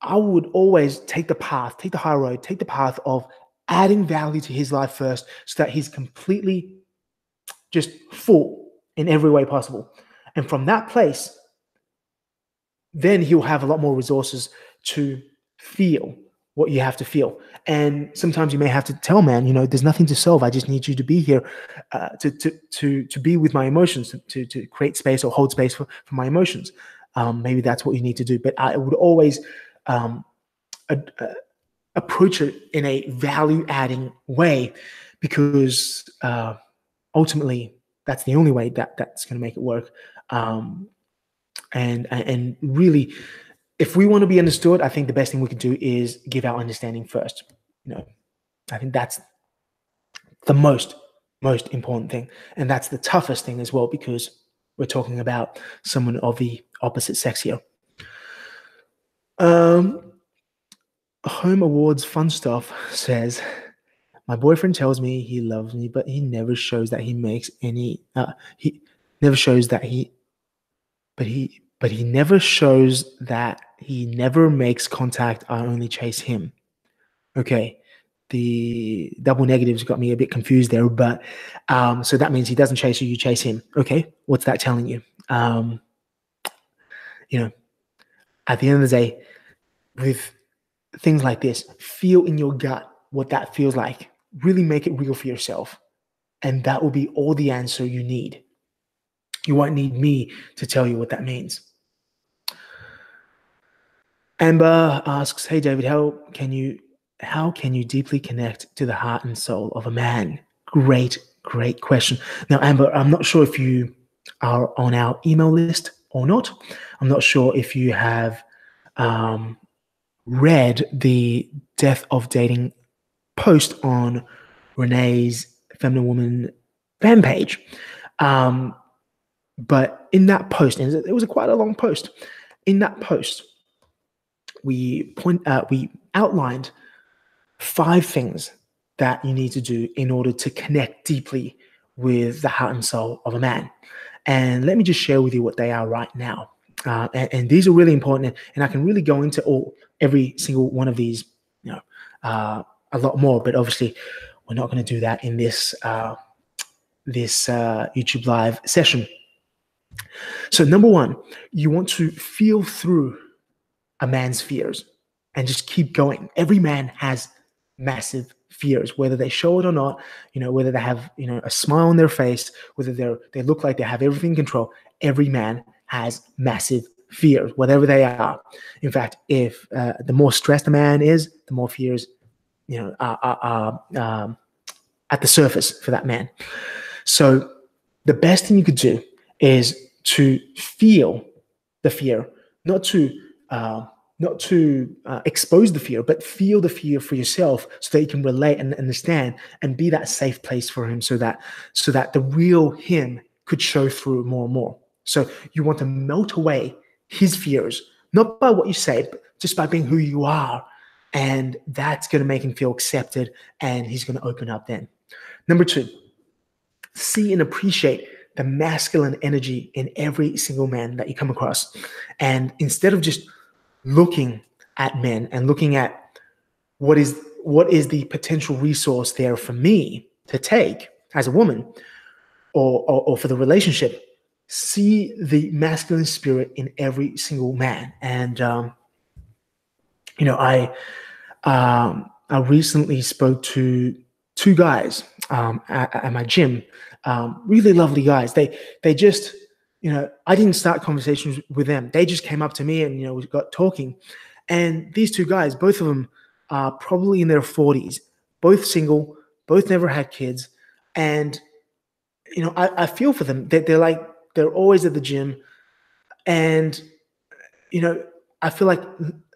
I would always take the path, take the high road, take the path of adding value to his life first so that he's completely just full in every way possible. And from that place, then he'll have a lot more resources to feel what you have to feel. And sometimes you may have to tell, man, you know, there's nothing to solve. I just need you to be here, uh, to, to, to, to be with my emotions, to, to create space or hold space for, for my emotions. Um, maybe that's what you need to do. But I would always um, a, a approach it in a value-adding way, because uh, ultimately that's the only way that that's going to make it work. Um, and and really, if we want to be understood, I think the best thing we can do is give our understanding first. You know, I think that's the most, most important thing. And that's the toughest thing as well, because we're talking about someone of the opposite sex here. Um, Home Awards Fun Stuff says, my boyfriend tells me he loves me, but he never shows that he makes any, uh, he never shows that he, but he, but he never shows that he never makes contact. I only chase him. Okay. The double negatives got me a bit confused there, but um, so that means he doesn't chase you, you chase him. Okay. What's that telling you? Um, you know, at the end of the day, with things like this, feel in your gut what that feels like. Really make it real for yourself. And that will be all the answer you need. You won't need me to tell you what that means. Amber asks, hey, David, how can you how can you deeply connect to the heart and soul of a man? Great, great question. Now, Amber, I'm not sure if you are on our email list or not. I'm not sure if you have um, read the Death of Dating post on Renee's Feminine Woman fan page. Um, But in that post, and it was a quite a long post, in that post, we point uh, we outlined five things that you need to do in order to connect deeply with the heart and soul of a man. And let me just share with you what they are right now. Uh, and, and these are really important, and I can really go into all every single one of these, you know, uh, a lot more. But obviously, we're not going to do that in this uh, this uh, YouTube live session. So number one, you want to feel through a man's fears and just keep going. Every man has massive fears, whether they show it or not, you know, whether they have, you know, a smile on their face, whether they're, they look like they have everything in control. Every man has massive fears, whatever they are. In fact, if uh, the more stressed a man is, the more fears, you know, are, are, are um, at the surface for that man. So the best thing you could do is to feel the fear, not to uh, not to uh, expose the fear, but feel the fear for yourself, so that you can relate and understand, and be that safe place for him, so that so that the real him could show through more and more. So you want to melt away his fears, not by what you say, but just by being who you are, and that's going to make him feel accepted, and he's going to open up then. Number two, see and appreciate the masculine energy in every single man that you come across. And instead of just looking at men and looking at what is what is the potential resource there for me to take as a woman, or, or, or for the relationship, see the masculine spirit in every single man. And, um, you know, I, um, I recently spoke to two guys um, at, at my gym. Um, really lovely guys. They they just, you know, I didn't start conversations with them. They just came up to me and, you know, we got talking. And these two guys, both of them are probably in their forties, both single, both never had kids. And, you know, I, I feel for them. They're, they're like, they're always at the gym. And, you know, I feel like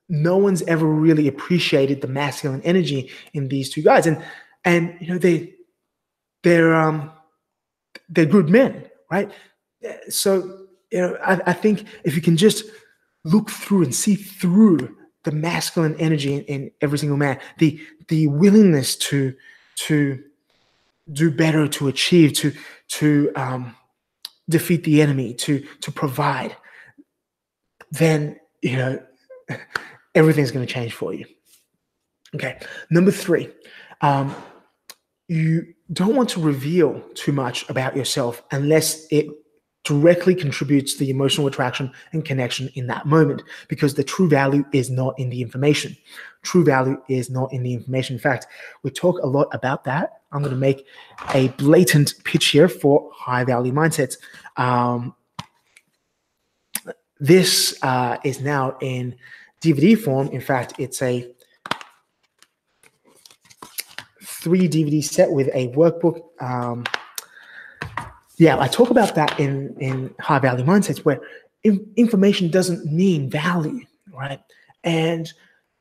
no one's ever really appreciated the masculine energy in these two guys. And, and you know, they, they're, um, they're good men, right? So, you know, I, I think if you can just look through and see through the masculine energy in, in every single man, the the willingness to to do better, to achieve, to to um, defeat the enemy, to to provide, then you know everything's going to change for you. Okay, number three. Um, You don't want to reveal too much about yourself unless it directly contributes to the emotional attraction and connection in that moment, because the true value is not in the information. True value is not in the information. In fact, we talk a lot about that. I'm going to make a blatant pitch here for High Value Mindsets. Um, this uh, is now in D V D form. In fact, it's a three D V D set with a workbook. Um, Yeah, I talk about that in, in High Value Mindsets, where in, information doesn't mean value, right? And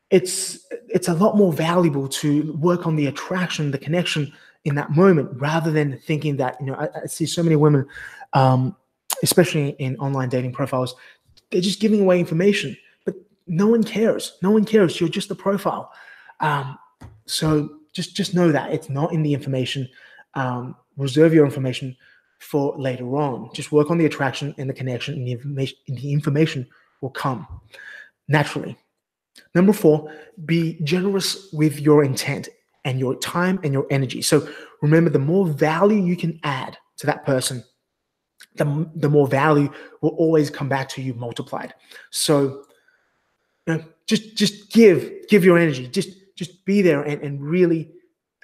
it's it's a lot more valuable to work on the attraction, the connection in that moment, rather than thinking that, you know, I, I see so many women, um, especially in online dating profiles, they're just giving away information, but no one cares. No one cares. You're just a profile. Um, so just, just know that it's not in the information. Um, reserve your information for later on. Just work on the attraction and the connection, and the information, and the information will come naturally. Number four, be generous with your intent and your time and your energy. So remember, the more value you can add to that person, the, the more value will always come back to you multiplied. So you know, just just give give your energy. Just just be there and, and really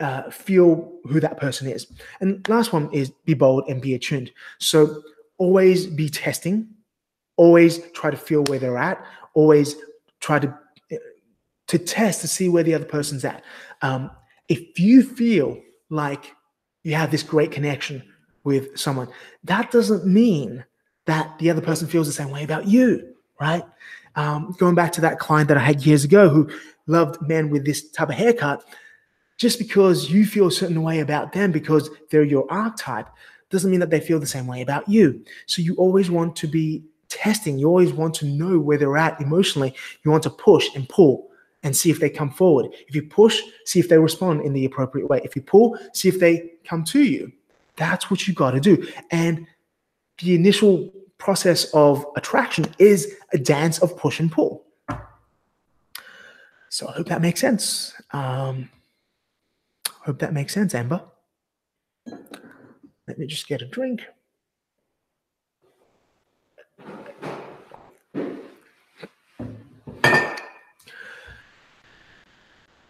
Uh, feel who that person is. And last one is be bold and be attuned. So always be testing, always try to feel where they're at, always try to to test to see where the other person's at. Um, if you feel like you have this great connection with someone, that doesn't mean that the other person feels the same way about you, right? Um, going back to that client that I had years ago who loved men with this type of haircut, just because you feel a certain way about them because they're your archetype doesn't mean that they feel the same way about you. So you always want to be testing. You always want to know where they're at emotionally. You want to push and pull and see if they come forward. If you push, see if they respond in the appropriate way. If you pull, see if they come to you. That's what you got to do. And the initial process of attraction is a dance of push and pull. So I hope that makes sense. Um, Hope that makes sense, Amber. Let me just get a drink.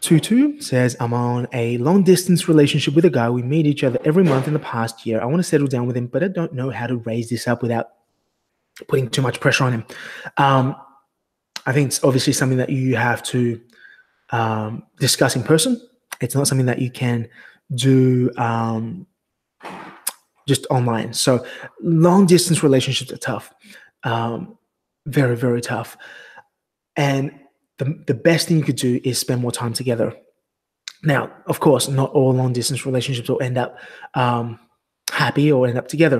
Tutu says, I'm on a long-distance relationship with a guy. We meet each other every month in the past year. I want to settle down with him, but I don't know how to raise this up without putting too much pressure on him. Um, I think it's obviously something that you have to um, discuss in person. It's not something that you can do um, just online. So long-distance relationships are tough, um, very, very tough. And the, the best thing you could do is spend more time together. Now, of course, not all long-distance relationships will end up um, happy or end up together.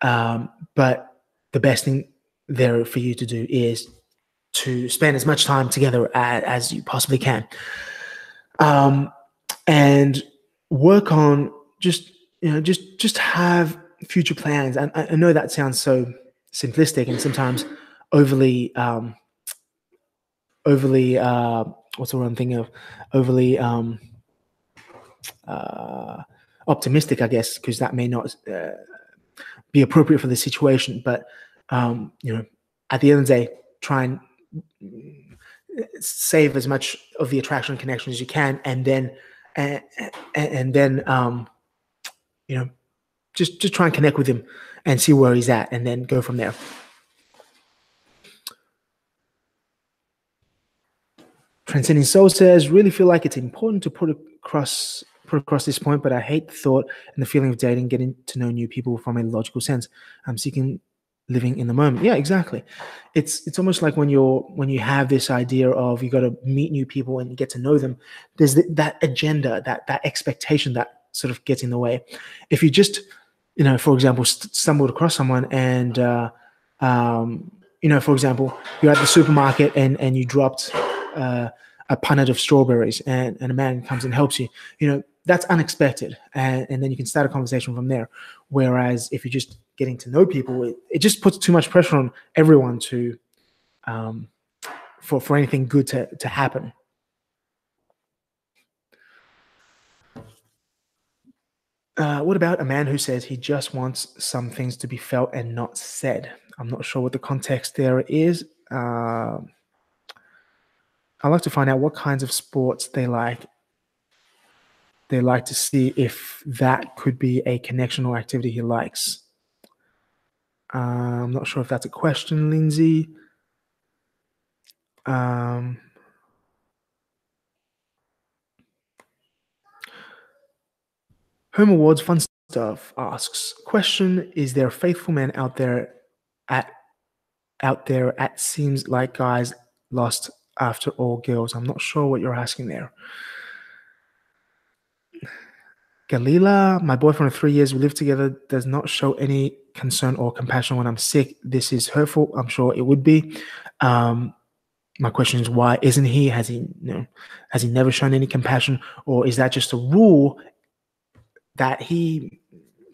Um, but the best thing there for you to do is to spend as much time together as, as you possibly can. Um, And work on just, you know, just just have future plans. And I, I know that sounds so simplistic and sometimes overly, um, overly, uh, what's the word I'm thinking of? Overly um, uh, optimistic, I guess, because that may not uh, be appropriate for the situation. But, um, you know, at the end of the day, try and save as much of the attraction and connection as you can, and then And, and then, um, you know, just, just try and connect with him and see where he's at, and then go from there. Transcending Soul says, really feel like it's important to put across, put across this point, but I hate the thought and the feeling of dating, getting to know new people from a logical sense. I'm seeking living in the moment. Yeah, exactly. It's it's almost like when you're when you have this idea of you got to meet new people and get to know them, there's th that agenda, that that expectation that sort of gets in the way. If you just, you know, for example, st stumbled across someone and, uh, um, you know, for example, you're at the supermarket and, and you dropped uh, a punnet of strawberries and, and a man comes and helps you, you know, that's unexpected. And, and then you can start a conversation from there. Whereas if you're just getting to know people, it, it just puts too much pressure on everyone to, um, for, for anything good to, to happen. Uh, what about a man who says he just wants some things to be felt and not said? I'm not sure what the context there is. Uh, I'd like to find out what kinds of sports they like. They like to see if that could be a connection or activity he likes. Uh, I'm not sure if that's a question, Lindsay. Um... Home Awards Fun Stuff asks, question, is there faithful men out there at out there at seems like guys lost after all girls? I'm not sure what you're asking there. Galila, my boyfriend of three years, we live together, does not show any concern or compassion when I'm sick. This is hurtful. I'm sure it would be. Um, my question is, why isn't he? Has he, you know, has he never shown any compassion? Or is that just a rule that he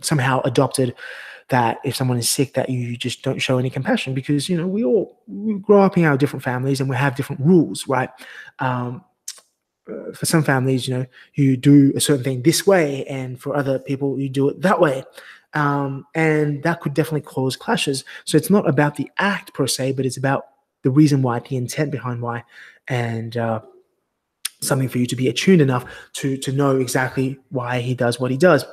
somehow adopted, that if someone is sick, that you just don't show any compassion? Because, you know, we all we grow up in our different families and we have different rules, right? Um, uh, for some families, you know, you do a certain thing this way, and for other people, you do it that way. Um, and that could definitely cause clashes. So it's not about the act per se, but it's about the reason why, the intent behind why, and uh, something for you to be attuned enough to, to know exactly why he does what he does.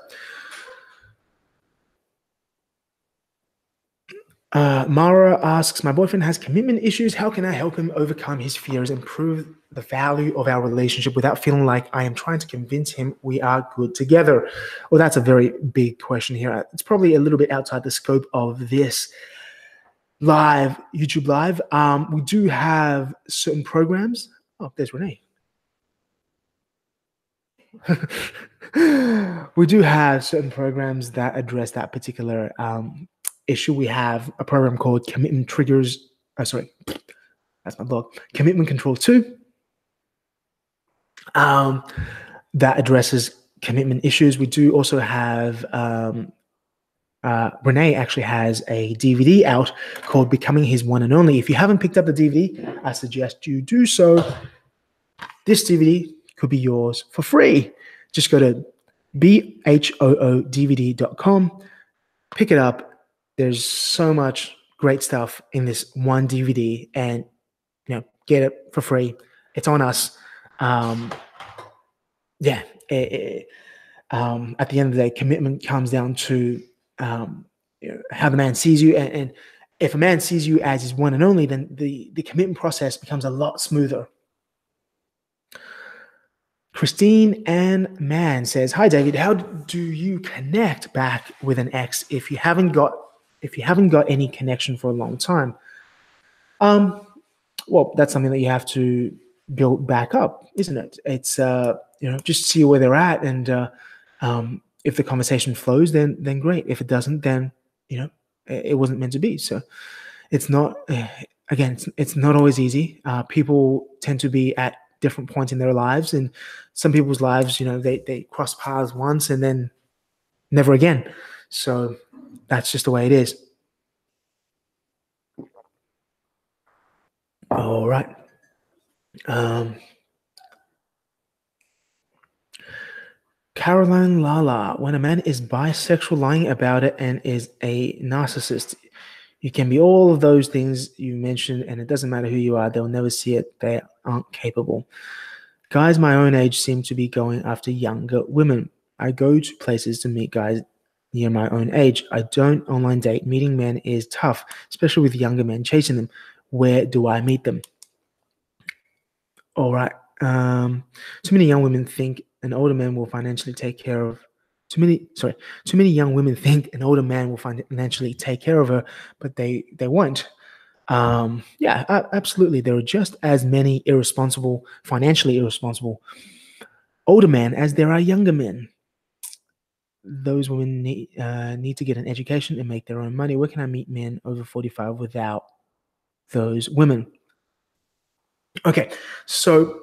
Uh, Mara asks, my boyfriend has commitment issues. How can I help him overcome his fears and prove the value of our relationship without feeling like I am trying to convince him we are good together? Well, that's a very big question here. It's probably a little bit outside the scope of this live, YouTube live. Um, we do have certain programs. Oh, there's Renee. We do have certain programs that address that particular um, issue. We have a program called Commitment Triggers. Oh, sorry, that's my blog. Commitment Control two um, that addresses commitment issues. We do also have um, uh, Renee actually has a D V D out called Becoming His One and Only. If you haven't picked up the D V D, I suggest you do so. This D V D could be yours for free. Just go to b h o o d v d dot com, pick it up. There's so much great stuff in this one D V D, and you know, get it for free. It's on us. Um, yeah. It, it, um, at the end of the day, commitment comes down to um, you know, how the man sees you, and, and if a man sees you as his one and only, then the the commitment process becomes a lot smoother. Christine Ann Mann says, hi, David, how do you connect back with an ex if you haven't got if you haven't got any connection for a long time? Um, well, that's something that you have to build back up, isn't it? It's, uh, you know, just see where they're at, and uh, um, if the conversation flows, then then great. If it doesn't, then, you know, it wasn't meant to be. So it's not, again, it's, it's not always easy. Uh, people tend to be at different points in their lives, and some people's lives, you know, they they cross paths once and then never again. So that's just the way it is. All right. Um, Caroline Lala, when a man is bisexual, lying about it, and is a narcissist, you can be all of those things you mentioned, and it doesn't matter who you are. They'll never see it. They aren't capable. Guys my own age seem to be going after younger women. I go to places to meet guys near my own age. I don't online date. Meeting men is tough, especially with younger men chasing them. Where do I meet them? All right. Um, too many young women think an older man will financially take care of Too many, sorry, too many young women think an older man will financially take care of her, but they they won't. Um, yeah, absolutely. There are just as many irresponsible, financially irresponsible older men as there are younger men. Those women need uh, need to get an education and make their own money. Where can I meet men over forty-five without those women? Okay, so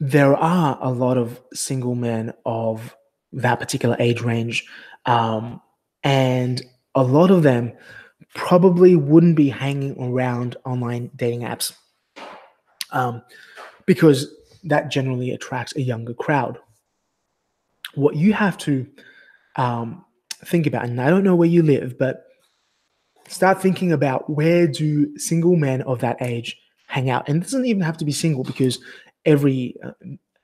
there are a lot of single men of that particular age range, um, and a lot of them probably wouldn't be hanging around online dating apps um, because that generally attracts a younger crowd. what you have to um, think about, and I don't know where you live, but start thinking about where do single men of that age hang out. And it doesn't even have to be single, because every, uh,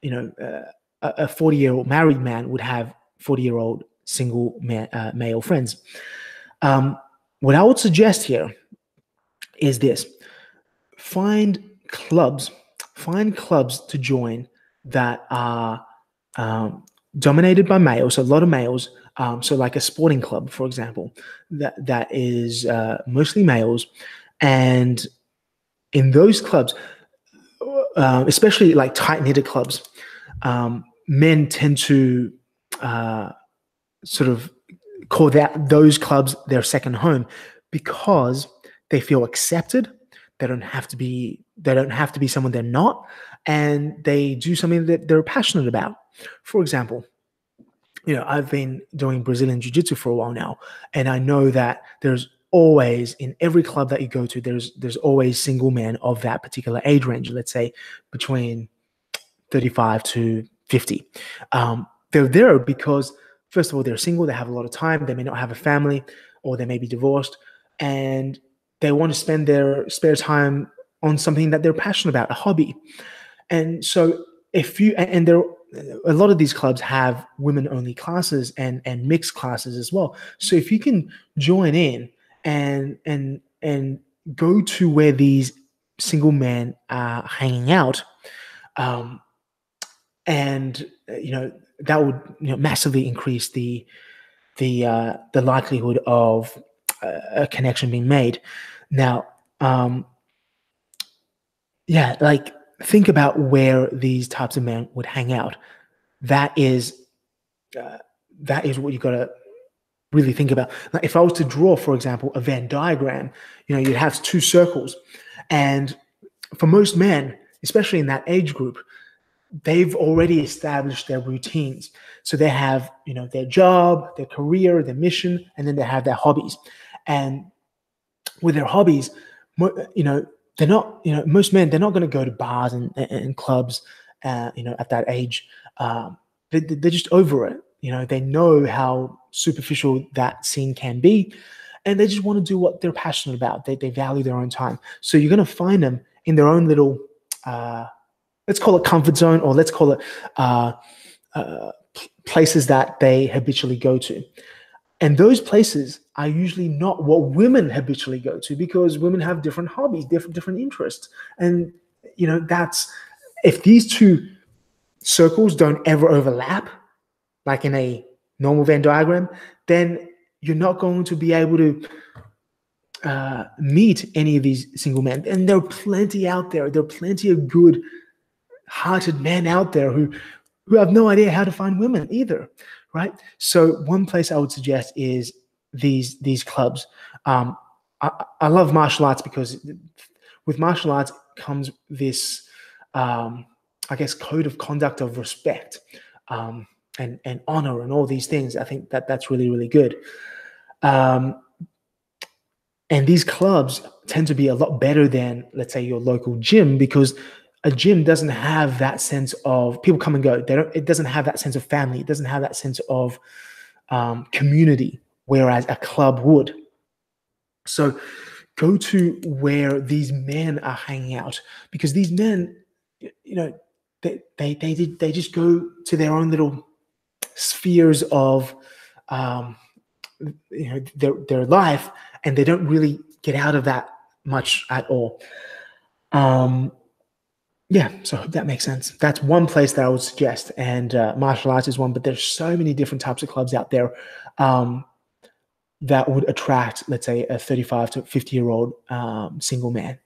you know, uh, a forty-year-old married man would have forty-year-old single man, uh, male friends. Um, what I would suggest here is this. Find clubs, find clubs to join that are um, dominated by males, so a lot of males. Um, so like a sporting club, for example, that, that is uh, mostly males. And in those clubs, uh, especially like tight-knitted clubs, um, men tend to uh, sort of call that those clubs their second home, because they feel accepted. They don't have to be. They don't have to be someone they're not, and they do something that they're passionate about. For example, you know, I've been doing Brazilian Jiu-Jitsu for a while now, and I know that there's always, in every club that you go to, there's there's always single men of that particular age range. Let's say between thirty-five to fifty. Um, they're there because, first of all, they're single. They have a lot of time. They may not have a family, or they may be divorced, and they want to spend their spare time on something that they're passionate about, a hobby. And so if you, and there, a lot of these clubs have women-only classes and and mixed classes as well. So if you can join in and and and go to where these single men are hanging out, um, and you know that would you know, massively increase the the uh, the likelihood of a connection being made. Now, um, yeah, like think about where these types of men would hang out. That is, uh, that is what you got to really think about. Like if I was to draw, for example, a Venn diagram, you know, you'd have two circles, and for most men, especially in that age group, they've already established their routines. So they have, you know, their job, their career, their mission, and then they have their hobbies. And with their hobbies, you know, they're not, you know, most men, they're not going to go to bars and, and clubs, uh, you know, at that age. Um, they, they're just over it. You know, they know how superficial that scene can be, and they just want to do what they're passionate about. They, they value their own time. So you're going to find them in their own little, uh, let's call it comfort zone, or let's call it uh, uh, places that they habitually go to. And those places are usually not what women habitually go to, because women have different hobbies, different different interests. And, you know, that's, if these two circles don't ever overlap, like in a normal Venn diagram, then you're not going to be able to uh, meet any of these single men. And there are plenty out there. There are plenty of good hearted men out there who who have no idea how to find women either, right? So one place I would suggest is these these clubs. Um, I, I love martial arts, because with martial arts comes this, um, I guess, code of conduct of respect um, and, and honor and all these things. I think that that's really, really good. Um, and these clubs tend to be a lot better than, let's say, your local gym, because a gym doesn't have that sense of people come and go. They don't, it doesn't have that sense of family. It doesn't have that sense of um, community, whereas a club would. So go to where these men are hanging out, because these men, you know, they they they, they just go to their own little spheres of um, you know their their life, and they don't really get out of that much at all. Um, Yeah, so I hope that makes sense. That's one place that I would suggest, and uh, martial arts is one, but there's so many different types of clubs out there um, that would attract, let's say, a thirty-five to fifty-year-old um, single man.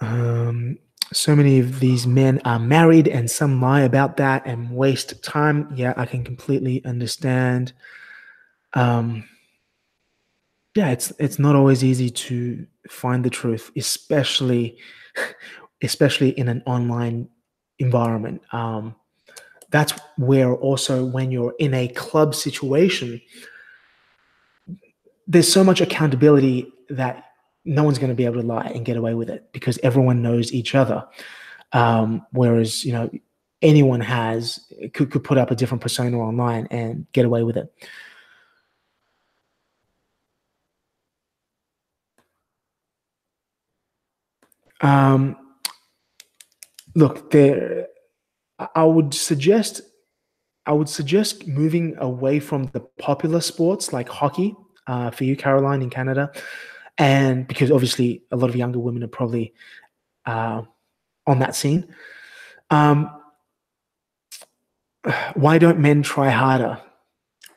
Um. So many of these men are married, and some lie about that and waste time. Yeah, I can completely understand. Um, yeah, it's it's not always easy to find the truth, especially especially in an online environment. Um, that's where also when you're in a club situation, there's so much accountability that no one's going to be able to lie and get away with it because everyone knows each other. Um, whereas, you know, anyone has could, could put up a different persona online and get away with it. Um, look, there, I would suggest, I would suggest moving away from the popular sports like hockey uh, for you, Caroline, in Canada. And because obviously a lot of younger women are probably uh, on that scene. Um, why don't men try harder?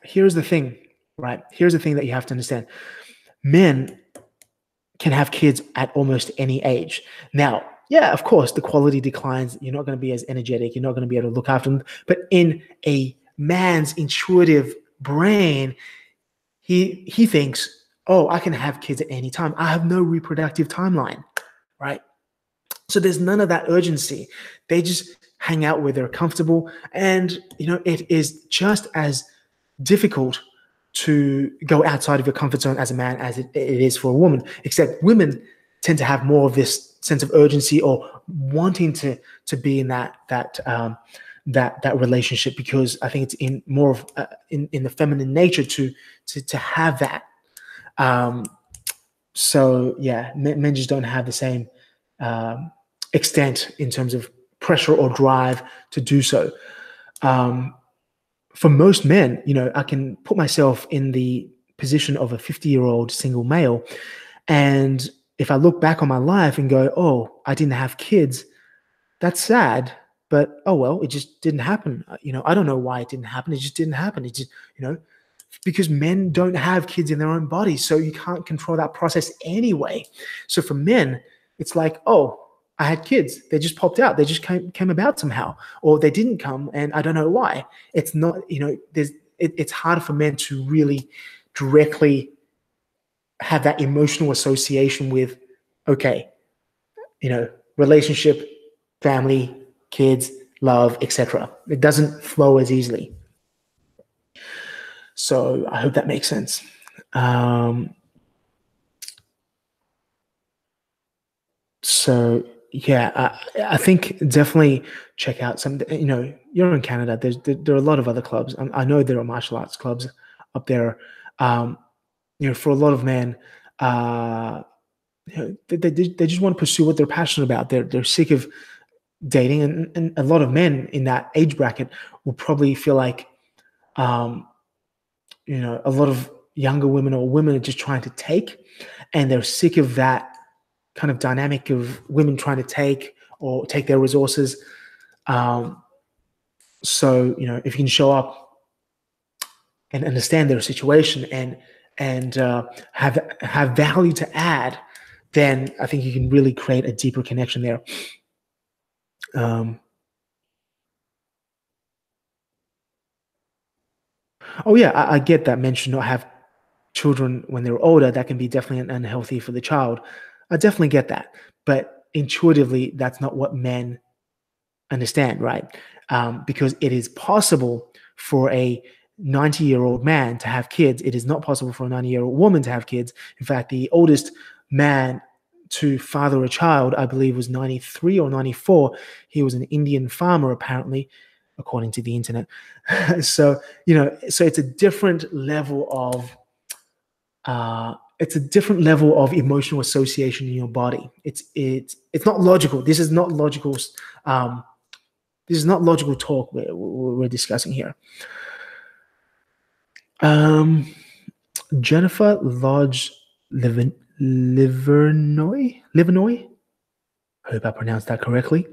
Here's the thing, right? Here's the thing that you have to understand. Men can have kids at almost any age. Now, yeah, of course, the quality declines. You're not going to be as energetic. You're not going to be able to look after them. But in a man's intuitive brain, he he thinks, oh, I can have kids at any time. I have no reproductive timeline, right? So there's none of that urgency. They just hang out where they're comfortable. And, you know, it is just as difficult to go outside of your comfort zone as a man as it, it is for a woman, except women tend to have more of this sense of urgency or wanting to to be in that that um, that that relationship, because I think it's in more of uh, in in the feminine nature to to to have that. Um, so yeah, men, men just don't have the same um, extent in terms of pressure or drive to do so. Um, for most men, you know, I can put myself in the position of a fifty year old single male. And if I look back on my life and go, oh, I didn't have kids, that's sad, but oh, well, it just didn't happen. You know, I don't know why it didn't happen. It just didn't happen. It just, you know, because men don't have kids in their own bodies, so you can't control that process anyway. So for men, it's like, oh, I had kids. They just popped out. They just came, came about somehow, or they didn't come, and I don't know why. It's not, you know, there's, it, it's harder for men to really directly have that emotional association with, okay, you know, relationship, family, kids, love, et cetera. It doesn't flow as easily. So I hope that makes sense. Um, so yeah, I, I think definitely check out some, you know, you're in Canada. There's, there, there are a lot of other clubs. I, I know there are martial arts clubs up there. Um, you know, for a lot of men, uh, you know, they, they, they just want to pursue what they're passionate about. They're, they're sick of dating. And, and a lot of men in that age bracket will probably feel like, um, you know, a lot of younger women or women are just trying to take, and they're sick of that kind of dynamic of women trying to take or take their resources. Um, so, you know, if you can show up and understand their situation and and uh, have have value to add, then I think you can really create a deeper connection there. Um, Oh, yeah, I, I get that men should not have children when they're older. That can be definitely unhealthy for the child. I definitely get that. But intuitively, that's not what men understand, right? Um, because it is possible for a ninety-year-old man to have kids. It is not possible for a ninety-year-old woman to have kids. In fact, the oldest man to father a child, I believe, was ninety-three or ninety-four. He was an Indian farmer, apparently, according to the internet. So, you know, so it's a different level of, uh, it's a different level of emotional association in your body. It's, it's, it's not logical. This is not logical. Um, this is not logical talk we're, we're discussing here. Um, Jennifer Lodge Livernoy, Livernoy, I hope I pronounced that correctly.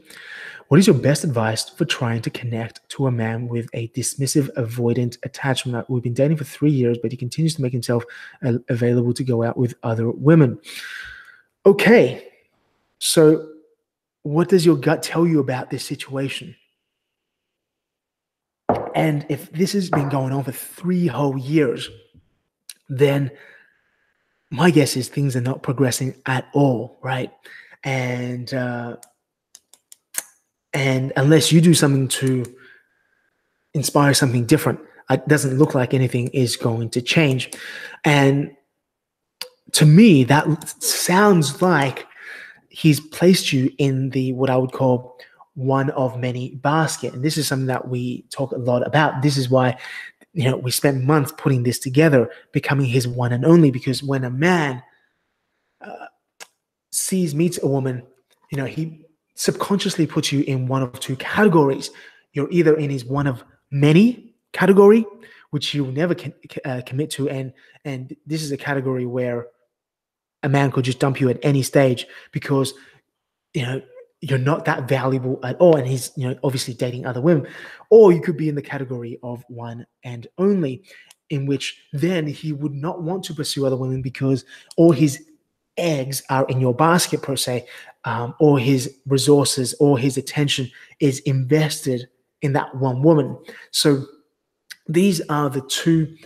What is your best advice for trying to connect to a man with a dismissive, avoidant attachment? We've been dating for three years, but he continues to make himself available to go out with other women. Okay, so what does your gut tell you about this situation? And if this has been going on for three whole years, then my guess is things are not progressing at all, right? And, uh, And unless you do something to inspire something different. It doesn't look like anything is going to change. And to me, that sounds like he's placed you in the, what I would call, one of many basket. And this is something that we talk a lot about. This is why, you know, we spent months putting this together, becoming his one and only, because when a man uh, sees, meets a woman, you know, he subconsciously puts you in one of two categories. You're either in his one of many category, which you will never can, uh, commit to. And, and this is a category where a man could just dump you at any stage because, you know, you're not that valuable at all. And he's, you know, obviously dating other women. Or you could be in the category of one and only, in which then he would not want to pursue other women because all his eggs are in your basket, per se, um, or his resources or his attention is invested in that one woman. So these are the two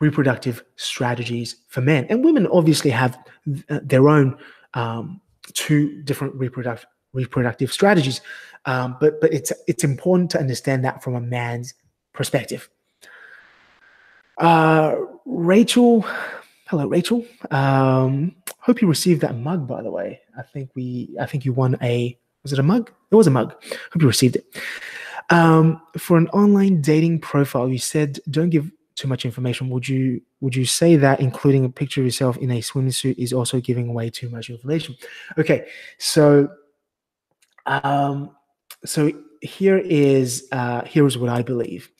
reproductive strategies for men. And women obviously have th- their own um, two different reproductive reproductive strategies, um, but but it's it's important to understand that from a man's perspective. Uh, Rachel, hello Rachel. Um, hope you received that mug, by the way. I think we I think you won a was it a mug? It was a mug. Hope you received it. Um, for an online dating profile, you said don't give too much information. Would you would you say that including a picture of yourself in a swimming suit is also giving away too much information? Okay, so. Um, so here is uh, here is what I believe.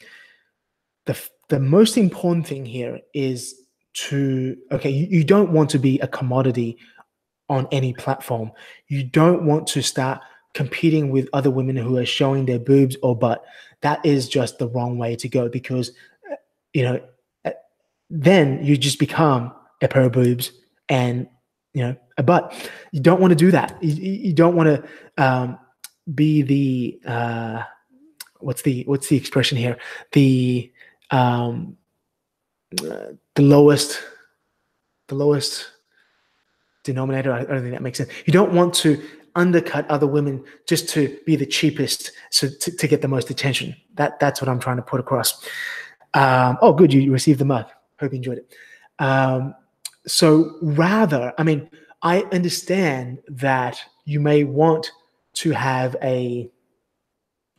The the most important thing here is to, okay, you, you don't want to be a commodity on any platform. You don't want to start competing with other women who are showing their boobs or butt. That is just the wrong way to go, because, you know, then you just become a pair of boobs and, you know, a butt. You don't want to do that. You, you don't want to um, be the uh, what's the what's the expression here? The um, uh, the lowest the lowest denominator. I don't think that makes sense. You don't want to undercut other women just to be the cheapest, so to, to get the most attention. That that's what I'm trying to put across. Um, oh, good, you, you received the mug. Hope you enjoyed it. Um, So rather, I mean, I understand that you may want to have a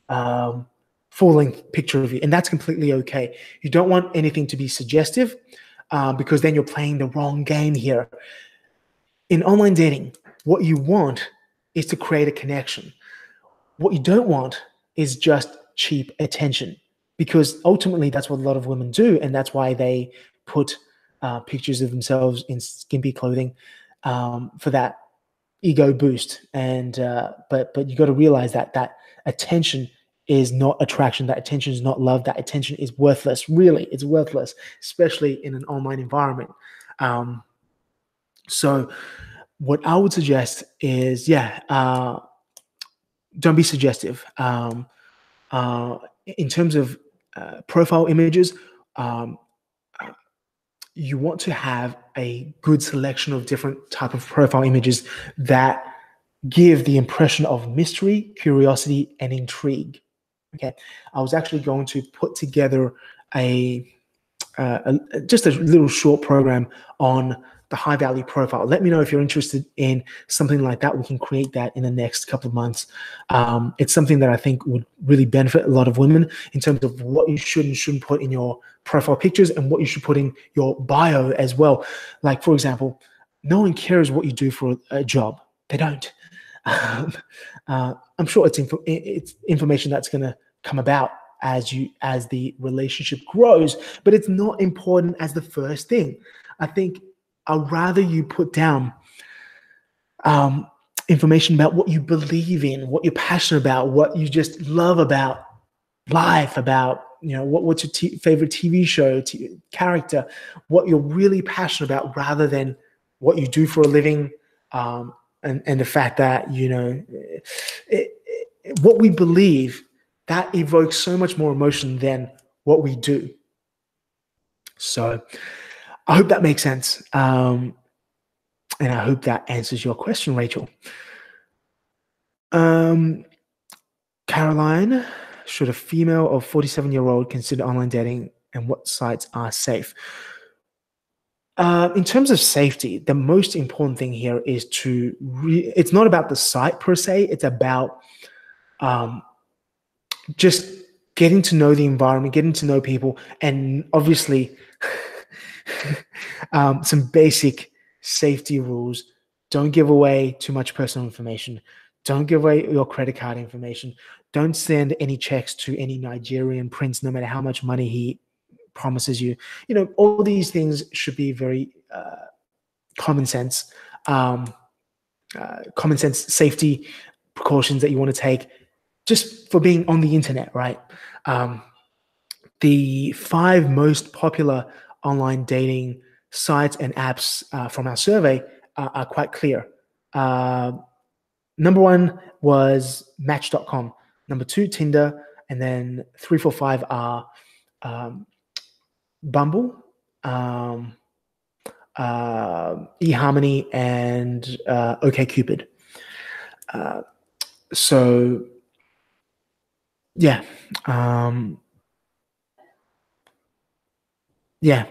um, full-length picture of you, and that's completely okay. You don't want anything to be suggestive uh, because then you're playing the wrong game here. In online dating, what you want is to create a connection. What you don't want is just cheap attention, because ultimately that's what a lot of women do, and that's why they put Uh, pictures of themselves in skimpy clothing um, for that ego boost. And uh, but but you got to realize that that attention is not attraction. That attention is not love. That attention is worthless. Really, it's worthless, especially in an online environment. Um, so what I would suggest is, yeah, uh, don't be suggestive. Um, uh, in terms of uh, profile images, um, you want to have a good selection of different type of profile images that give the impression of mystery, curiosity, and intrigue. Okay, I was actually going to put together a, uh, a just a little short program on the high value profile. Let me know if you're interested in something like that. We can create that in the next couple of months. Um, it's something that I think would really benefit a lot of women in terms of what you should and shouldn't put in your profile pictures and what you should put in your bio as well. Like, for example, no one cares what you do for a job. They don't. Um, uh, I'm sure it's, inf- it's information that's going to come about as you as the relationship grows, but it's not important as the first thing. I think I'd rather you put down um, information about what you believe in, what you're passionate about, what you just love about life, about, you know, what, what's your t- favorite T V show, t- character, what you're really passionate about, rather than what you do for a living, um, and, and the fact that, you know, it, it, what we believe, that evokes so much more emotion than what we do. So I hope that makes sense. Um, and I hope that answers your question, Rachel. Um, Caroline, Should a female or forty-seven-year-old consider online dating, and what sites are safe? Uh, in terms of safety, the most important thing here is to, re- it's not about the site per se, it's about um, just getting to know the environment, getting to know people, and obviously um, some basic safety rules. Don't give away too much personal information. Don't give away your credit card information. Don't send any checks to any Nigerian prince, no matter how much money he promises you. You know, all these things should be very uh, common sense, um, uh, common sense safety precautions that you want to take just for being on the internet, right? Um, the five most popular online dating sites and apps uh, from our survey uh, are quite clear. Uh, number one was match dot com. Number two, Tinder, and then three, four, five are um, Bumble, um, uh, eHarmony, and uh, OkCupid. Uh, so, yeah, um, yeah,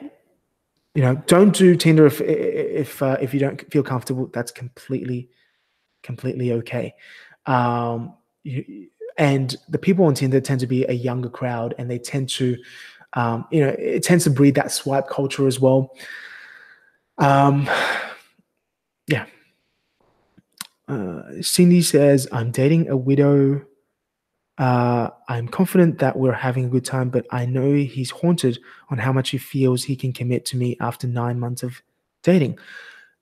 you know, don't do Tinder if if uh, if you don't feel comfortable. That's completely, completely okay. Um, you. And the people on Tinder tend to be a younger crowd, and they tend to, um, you know, it tends to breed that swipe culture as well. Um, yeah. Uh, Cindy says, I'm dating a widow. Uh, I'm confident that we're having a good time, but I know he's haunted on how much he feels he can commit to me after nine months of dating.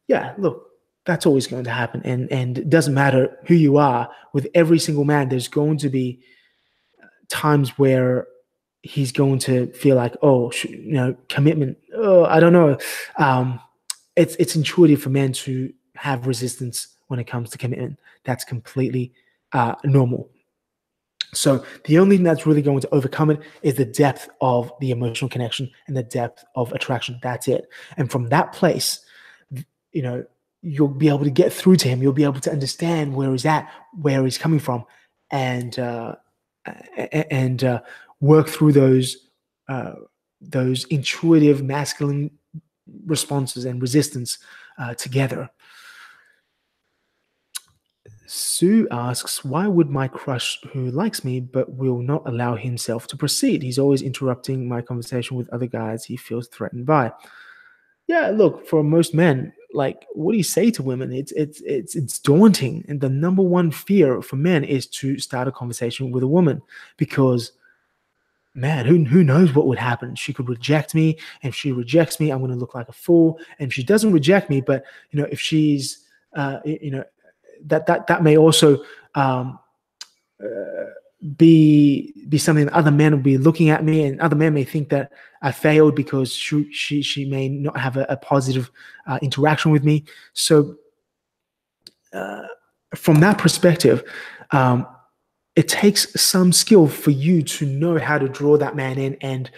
Yeah, look. That's always going to happen, and and it doesn't matter who you are. With every single man, there's going to be times where he's going to feel like, oh, you know, commitment. Oh, I don't know. Um, it's it's intuitive for men to have resistance when it comes to commitment. That's completely uh, normal. So the only thing that's really going to overcome it is the depth of the emotional connection and the depth of attraction. That's it. And from that place, you know, you'll be able to get through to him. You'll be able to understand where he's at, where he's coming from, and uh, and uh, work through those uh, those intuitive masculine responses and resistance uh, together. Sue asks, why would my crush who likes me but will not allow himself to proceed? He's always interrupting my conversation with other guys he feels threatened by. Yeah, look, for most men, like, what do you say to women? It's it's it's it's daunting, and the number one fear for men is to start a conversation with a woman because, man, who who knows what would happen? She could reject me, and if she rejects me, I'm going to look like a fool. And if she doesn't reject me, but you know, if she's, uh, you know, that that that may also um, uh, be be something that other men will be looking at me, and other men may think that I failed because she she, she may not have a, a positive uh, interaction with me. So uh, from that perspective, um, it takes some skill for you to know how to draw that man in. And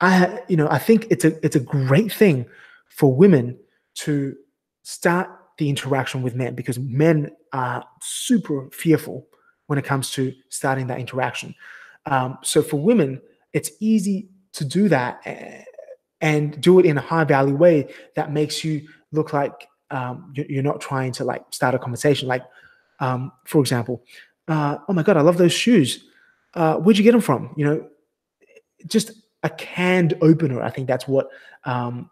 I, you know, I think it's a it's a great thing for women to start the interaction with men, because men are super fearful when it comes to starting that interaction. Um, so for women, it's easy to do that and do it in a high value way that makes you look like um, you're not trying to like start a conversation. Like, um, for example, uh, oh my God, I love those shoes. Uh, where'd you get them from? You know, just a canned opener. I think that's what, um,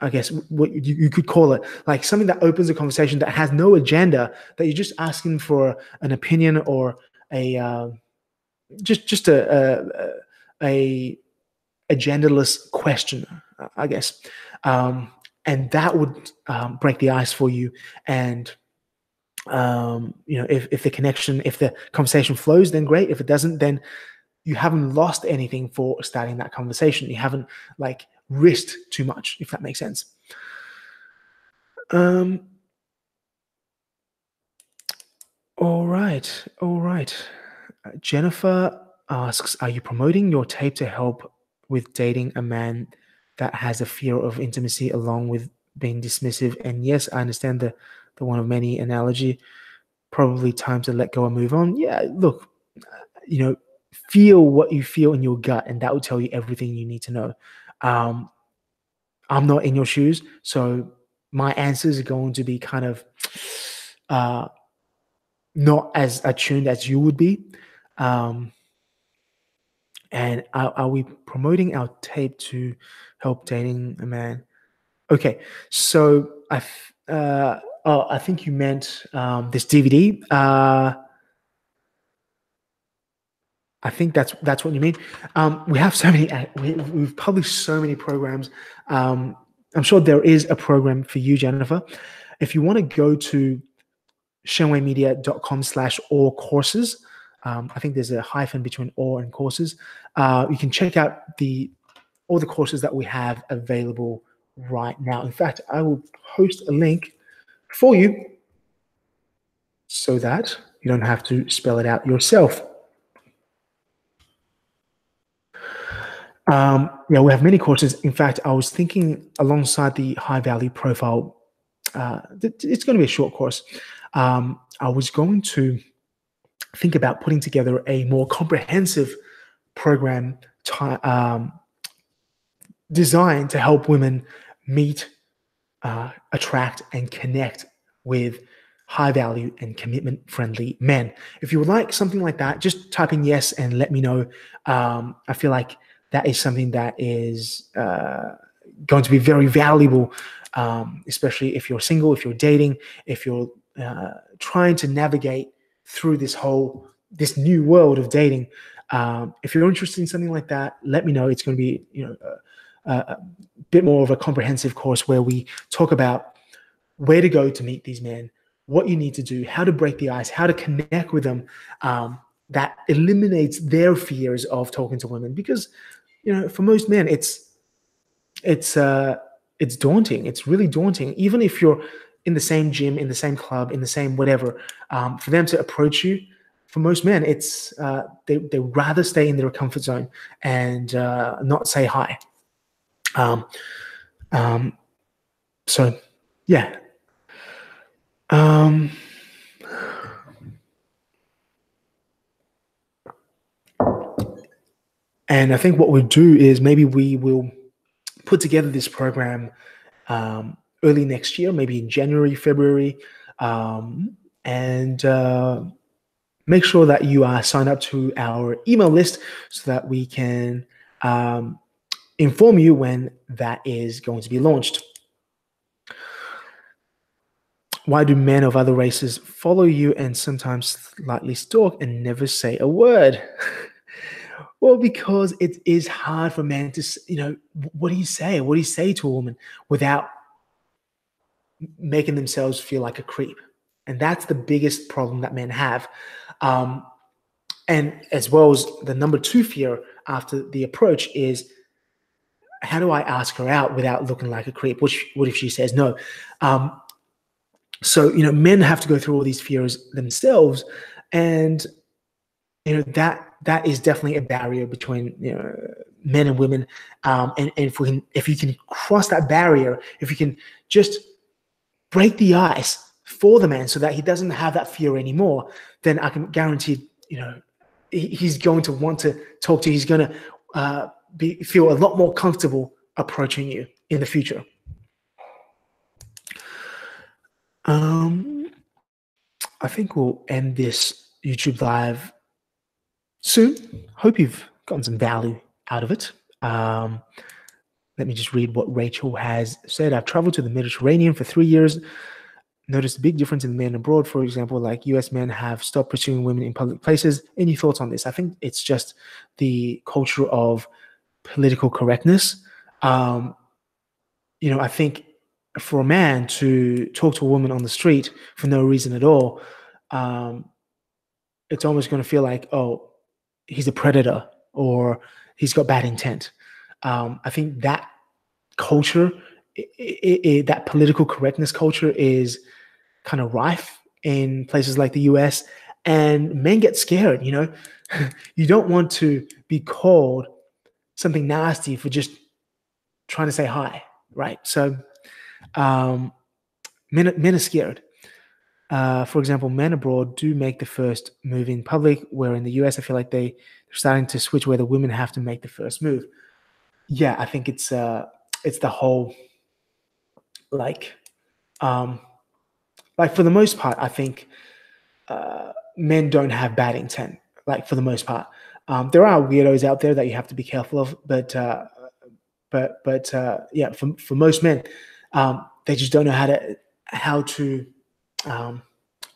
I guess what you, you could call it, like something that opens a conversation that has no agenda, that you're just asking for an opinion or a uh, just just a a, a agendaless question, I guess, um, and that would um, break the ice for you. And um, you know, if if the connection, if the conversation flows, then great. If it doesn't, then you haven't lost anything for starting that conversation. You haven't like risked too much, if that makes sense. Um, all right, all right. Uh, Jennifer asks, are you promoting your tape to help with dating a man that has a fear of intimacy along with being dismissive? And yes, I understand the, the one of many analogy, probably time to let go and move on. Yeah, look, you know, feel what you feel in your gut, and that will tell you everything you need to know. Um, I'm not in your shoes, so my answers are going to be kind of uh, not as attuned as you would be. Um, and are, are we promoting our tape to help dating a man? Okay, so I, uh, oh, I think you meant um, this D V D. Uh, I think that's that's what you mean. Um, we have so many. We, we've published so many programs. Um, I'm sure there is a program for you, Jennifer. If you want to go to shenweimedia dot com slash all courses, um, I think there's a hyphen between all and courses. Uh, you can check out the all the courses that we have available right now. In fact, I will post a link for you so that you don't have to spell it out yourself. Um, yeah, we have many courses. In fact, I was thinking alongside the high value profile, uh, th- it's going to be a short course. Um, I was going to think about putting together a more comprehensive program ty- um, designed to help women meet, uh, attract, and connect with high value and commitment friendly men. If you would like something like that, just type in yes and let me know. Um, I feel like that is something that is uh, going to be very valuable, um, especially if you're single, if you're dating, if you're uh, trying to navigate through this whole, this new world of dating. Um, if you're interested in something like that, let me know. It's going to be, you know, a, a bit more of a comprehensive course where we talk about where to go to meet these men, what you need to do, how to break the ice, how to connect with them. Um, that eliminates their fears of talking to women, because you know, for most men, it's it's uh, it's daunting. It's really daunting. Even if you're in the same gym, in the same club, in the same whatever, um, for them to approach you, for most men, it's uh, they they rather stay in their comfort zone and uh, not say hi. Um, um, so yeah. Um. And I think what we'll do is maybe we will put together this program um, early next year, maybe in January, February, um, and uh, make sure that you are signed up to our email list so that we can um, inform you when that is going to be launched. Why do men of other races follow you and sometimes slightly stalk and never say a word? Well, because it is hard for men to, you know, what do you say? What do you say to a woman without making themselves feel like a creep? And that's the biggest problem that men have. Um, and as well as the number two fear after the approach is, how do I ask her out without looking like a creep? Which, what if she says no? Um, so, you know, men have to go through all these fears themselves. And, you know, that, that is definitely a barrier between, you know, men and women. Um, and, and if we can, if you can cross that barrier, if you can just break the ice for the man so that he doesn't have that fear anymore, then I can guarantee, you know, he, he's going to want to talk to you. He's going to uh, be, feel a lot more comfortable approaching you in the future. Um, I think we'll end this YouTube live soon. Hope you've gotten some value out of it. Um, let me just read what Rachel has said. I've traveled to the Mediterranean for three years. Noticed a big difference in men abroad. For example, like U S men have stopped pursuing women in public places. Any thoughts on this? I think it's just the culture of political correctness. Um, you know, I think for a man to talk to a woman on the street for no reason at all, um, it's almost going to feel like, oh, he's a predator or he's got bad intent. Um, I think that culture, it, it, it, that political correctness culture is kind of rife in places like the U S, and men get scared, you know. You don't want to be called something nasty for just trying to say hi, right? So um, men, men are scared. Uh, for example, men abroad do make the first move in public, where in the U S, I feel like they, they're starting to switch where the women have to make the first move. Yeah, I think it's uh, it's the whole, like, um, like for the most part, I think uh, men don't have bad intent, like for the most part. Um, there are weirdos out there that you have to be careful of, but uh, but but uh, yeah, for for most men, um, they just don't know how to how to Um,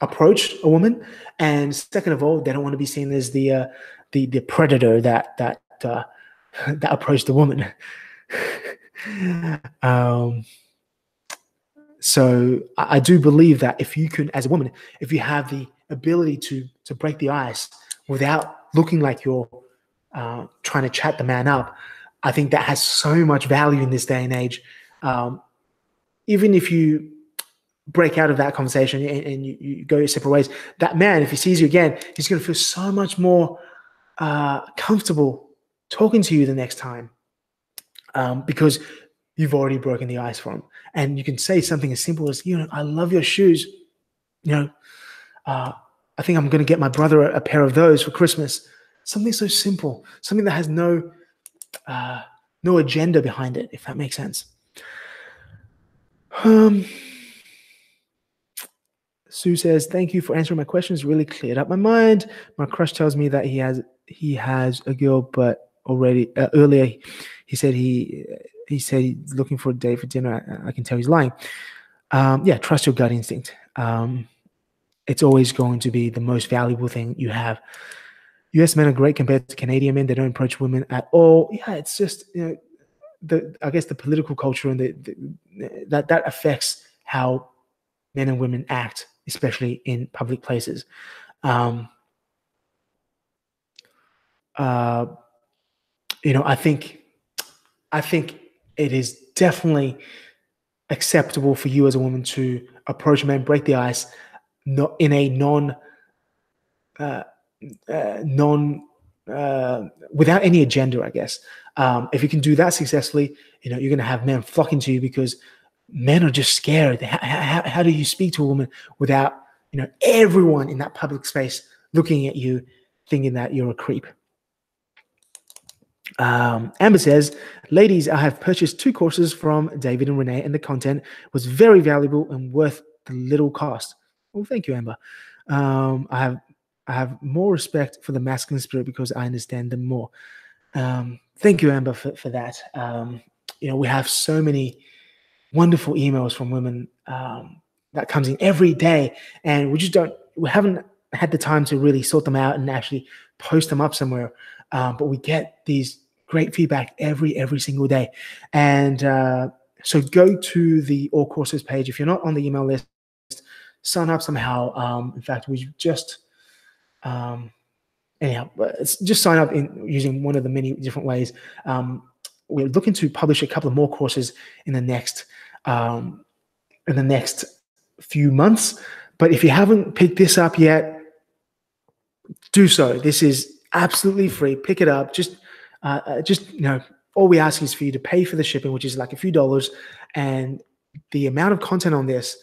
approach a woman, and second of all, they don't want to be seen as the uh, the the predator that that uh, that approached the woman. um, so I, I do believe that if you can, as a woman, if you have the ability to to break the ice without looking like you're uh, trying to chat the man up, I think that has so much value in this day and age. Um, even if you break out of that conversation and, and you, you go your separate ways, that man, if he sees you again, he's going to feel so much more uh, comfortable talking to you the next time, um, because you've already broken the ice for him. And you can say something as simple as, you know, I love your shoes. You know, uh, I think I'm going to get my brother a, a pair of those for Christmas. Something so simple, something that has no, uh, no agenda behind it, if that makes sense. Um... Sue says, thank you for answering my questions. Really cleared up my mind. My crush tells me that he has he has a girl, but already uh, earlier he said he he said he's looking for a date for dinner. I, I can tell he's lying. Um, yeah, trust your gut instinct. Um, it's always going to be the most valuable thing you have. U S men are great compared to Canadian men. They don't approach women at all. Yeah, it's just, you know, the I guess the political culture and the, the that that affects how men and women act, especially in public places. Um, uh, you know, I think, I think it is definitely acceptable for you as a woman to approach a man, break the ice, not in a non, uh, uh, non, uh, without any agenda, I guess. Um, if you can do that successfully, you know, you're going to have men flocking to you, because men are just scared. How, how, how do you speak to a woman without, you know, everyone in that public space looking at you, thinking that you're a creep? Um, Amber says, ladies, I have purchased two courses from David and Renee, and the content was very valuable and worth the little cost. Well, thank you, Amber. Um, I have I have more respect for the masculine spirit because I understand them more. Um, thank you, Amber, for, for that. Um, you know, we have so many wonderful emails from women um, that comes in every day, and we just don't, we haven't had the time to really sort them out and actually post them up somewhere. Um, but we get these great feedback every, every single day. And uh, so go to the All Courses page. If you're not on the email list, sign up somehow. Um, in fact, we just, um, anyhow, just sign up in using one of the many different ways. Um, we're looking to publish a couple of more courses in the next um, in the next few months. But if you haven't picked this up yet, do so. This is absolutely free. Pick it up. Just, uh, just you know, all we ask is for you to pay for the shipping, which is like a few dollars. And the amount of content on this,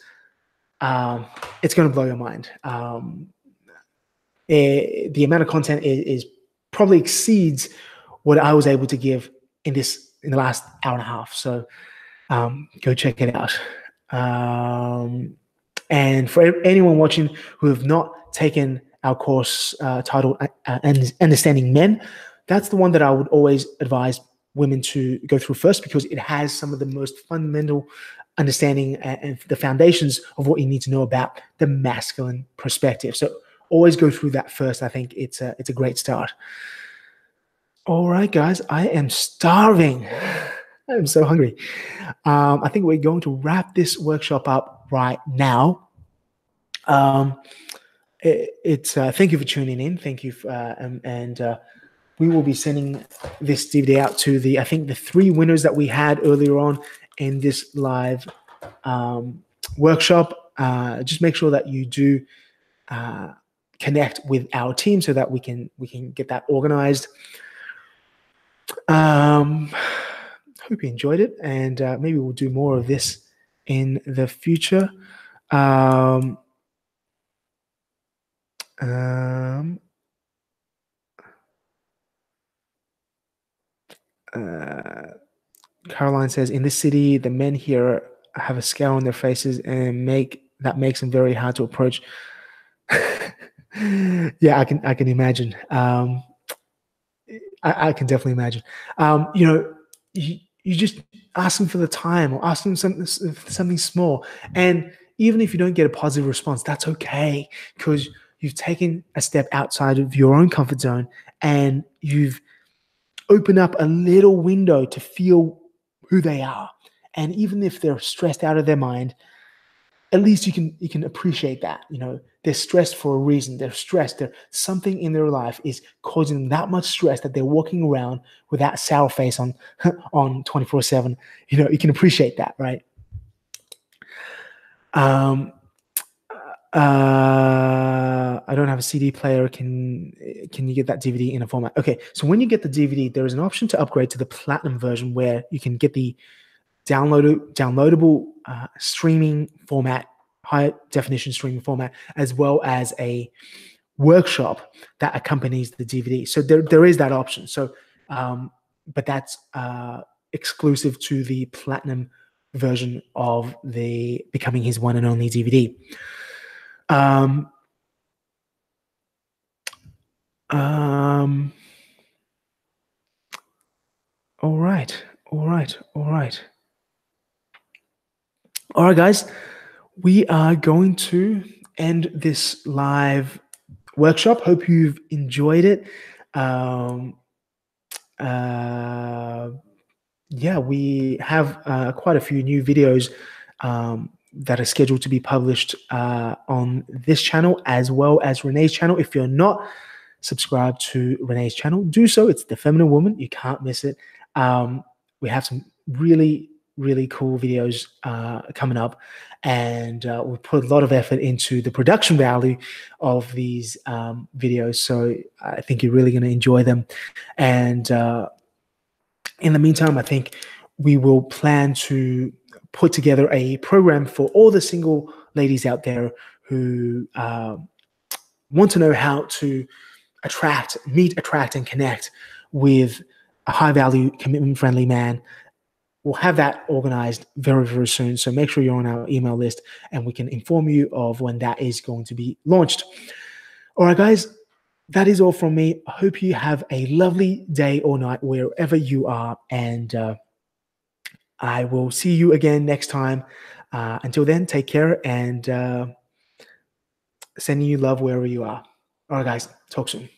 um, it's going to blow your mind. Um, it, the amount of content is, is probably exceeds what I was able to give in this, in the last hour and a half. So um, go check it out. Um, and for anyone watching who have not taken our course uh, titled uh, Understanding Men, that's the one that I would always advise women to go through first, because it has some of the most fundamental understanding and the foundations of what you need to know about the masculine perspective. So always go through that first. I think it's a, it's a great start. All right, guys, I am starving. I'm so hungry. Um, I think we're going to wrap this workshop up right now. Um, it, it's uh, thank you for tuning in. Thank you, for, uh, and, and uh, we will be sending this D V D out to the I think the three winners that we had earlier on in this live um, workshop. Uh, just make sure that you do uh, connect with our team so that we can we can get that organized. Um, hope you enjoyed it, and uh, maybe we'll do more of this in the future. Um, Um, uh, Caroline says, in this city, the men here have a scowl on their faces and make that makes them very hard to approach. Yeah, I can I can imagine. Um, I, I can definitely imagine. Um, you know, you, you just ask them for the time or ask them something, something small. And even if you don't get a positive response, that's okay, because you've taken a step outside of your own comfort zone and you've opened up a little window to feel who they are. And even if they're stressed out of their mind, at least you can you can appreciate that. You know, they're stressed for a reason. They're stressed. They're, something in their life is causing them that much stress that they're walking around with that sour face on on twenty-four seven. You know, you can appreciate that, right? Um, uh, I don't have a C D player. Can can you get that D V D in a format? Okay, so when you get the D V D, there is an option to upgrade to the platinum version where you can get the Download, downloadable uh, streaming format, high definition streaming format, as well as a workshop that accompanies the D V D. So there, there is that option. So, um, but that's uh, exclusive to the platinum version of the Becoming His One and Only D V D. Um, um, all right, all right, all right. All right, guys, we are going to end this live workshop. Hope you've enjoyed it. Um, uh, yeah, we have uh, quite a few new videos um, that are scheduled to be published uh, on this channel as well as Renee's channel. If you're not subscribed to Renee's channel, do so. It's The Feminine Woman. You can't miss it. Um, we have some really really cool videos uh, coming up, and uh, we put a lot of effort into the production value of these um, videos, so I think you're really going to enjoy them. And uh, in the meantime, I think we will plan to put together a program for all the single ladies out there who uh, want to know how to attract, meet, attract, and connect with a high-value, commitment-friendly man. We'll have that organized very, very soon. So make sure you're on our email list and we can inform you of when that is going to be launched. All right, guys, that is all from me. I hope you have a lovely day or night wherever you are. And uh, I will see you again next time. Uh, until then, take care, and uh, sending you love wherever you are. All right, guys, talk soon.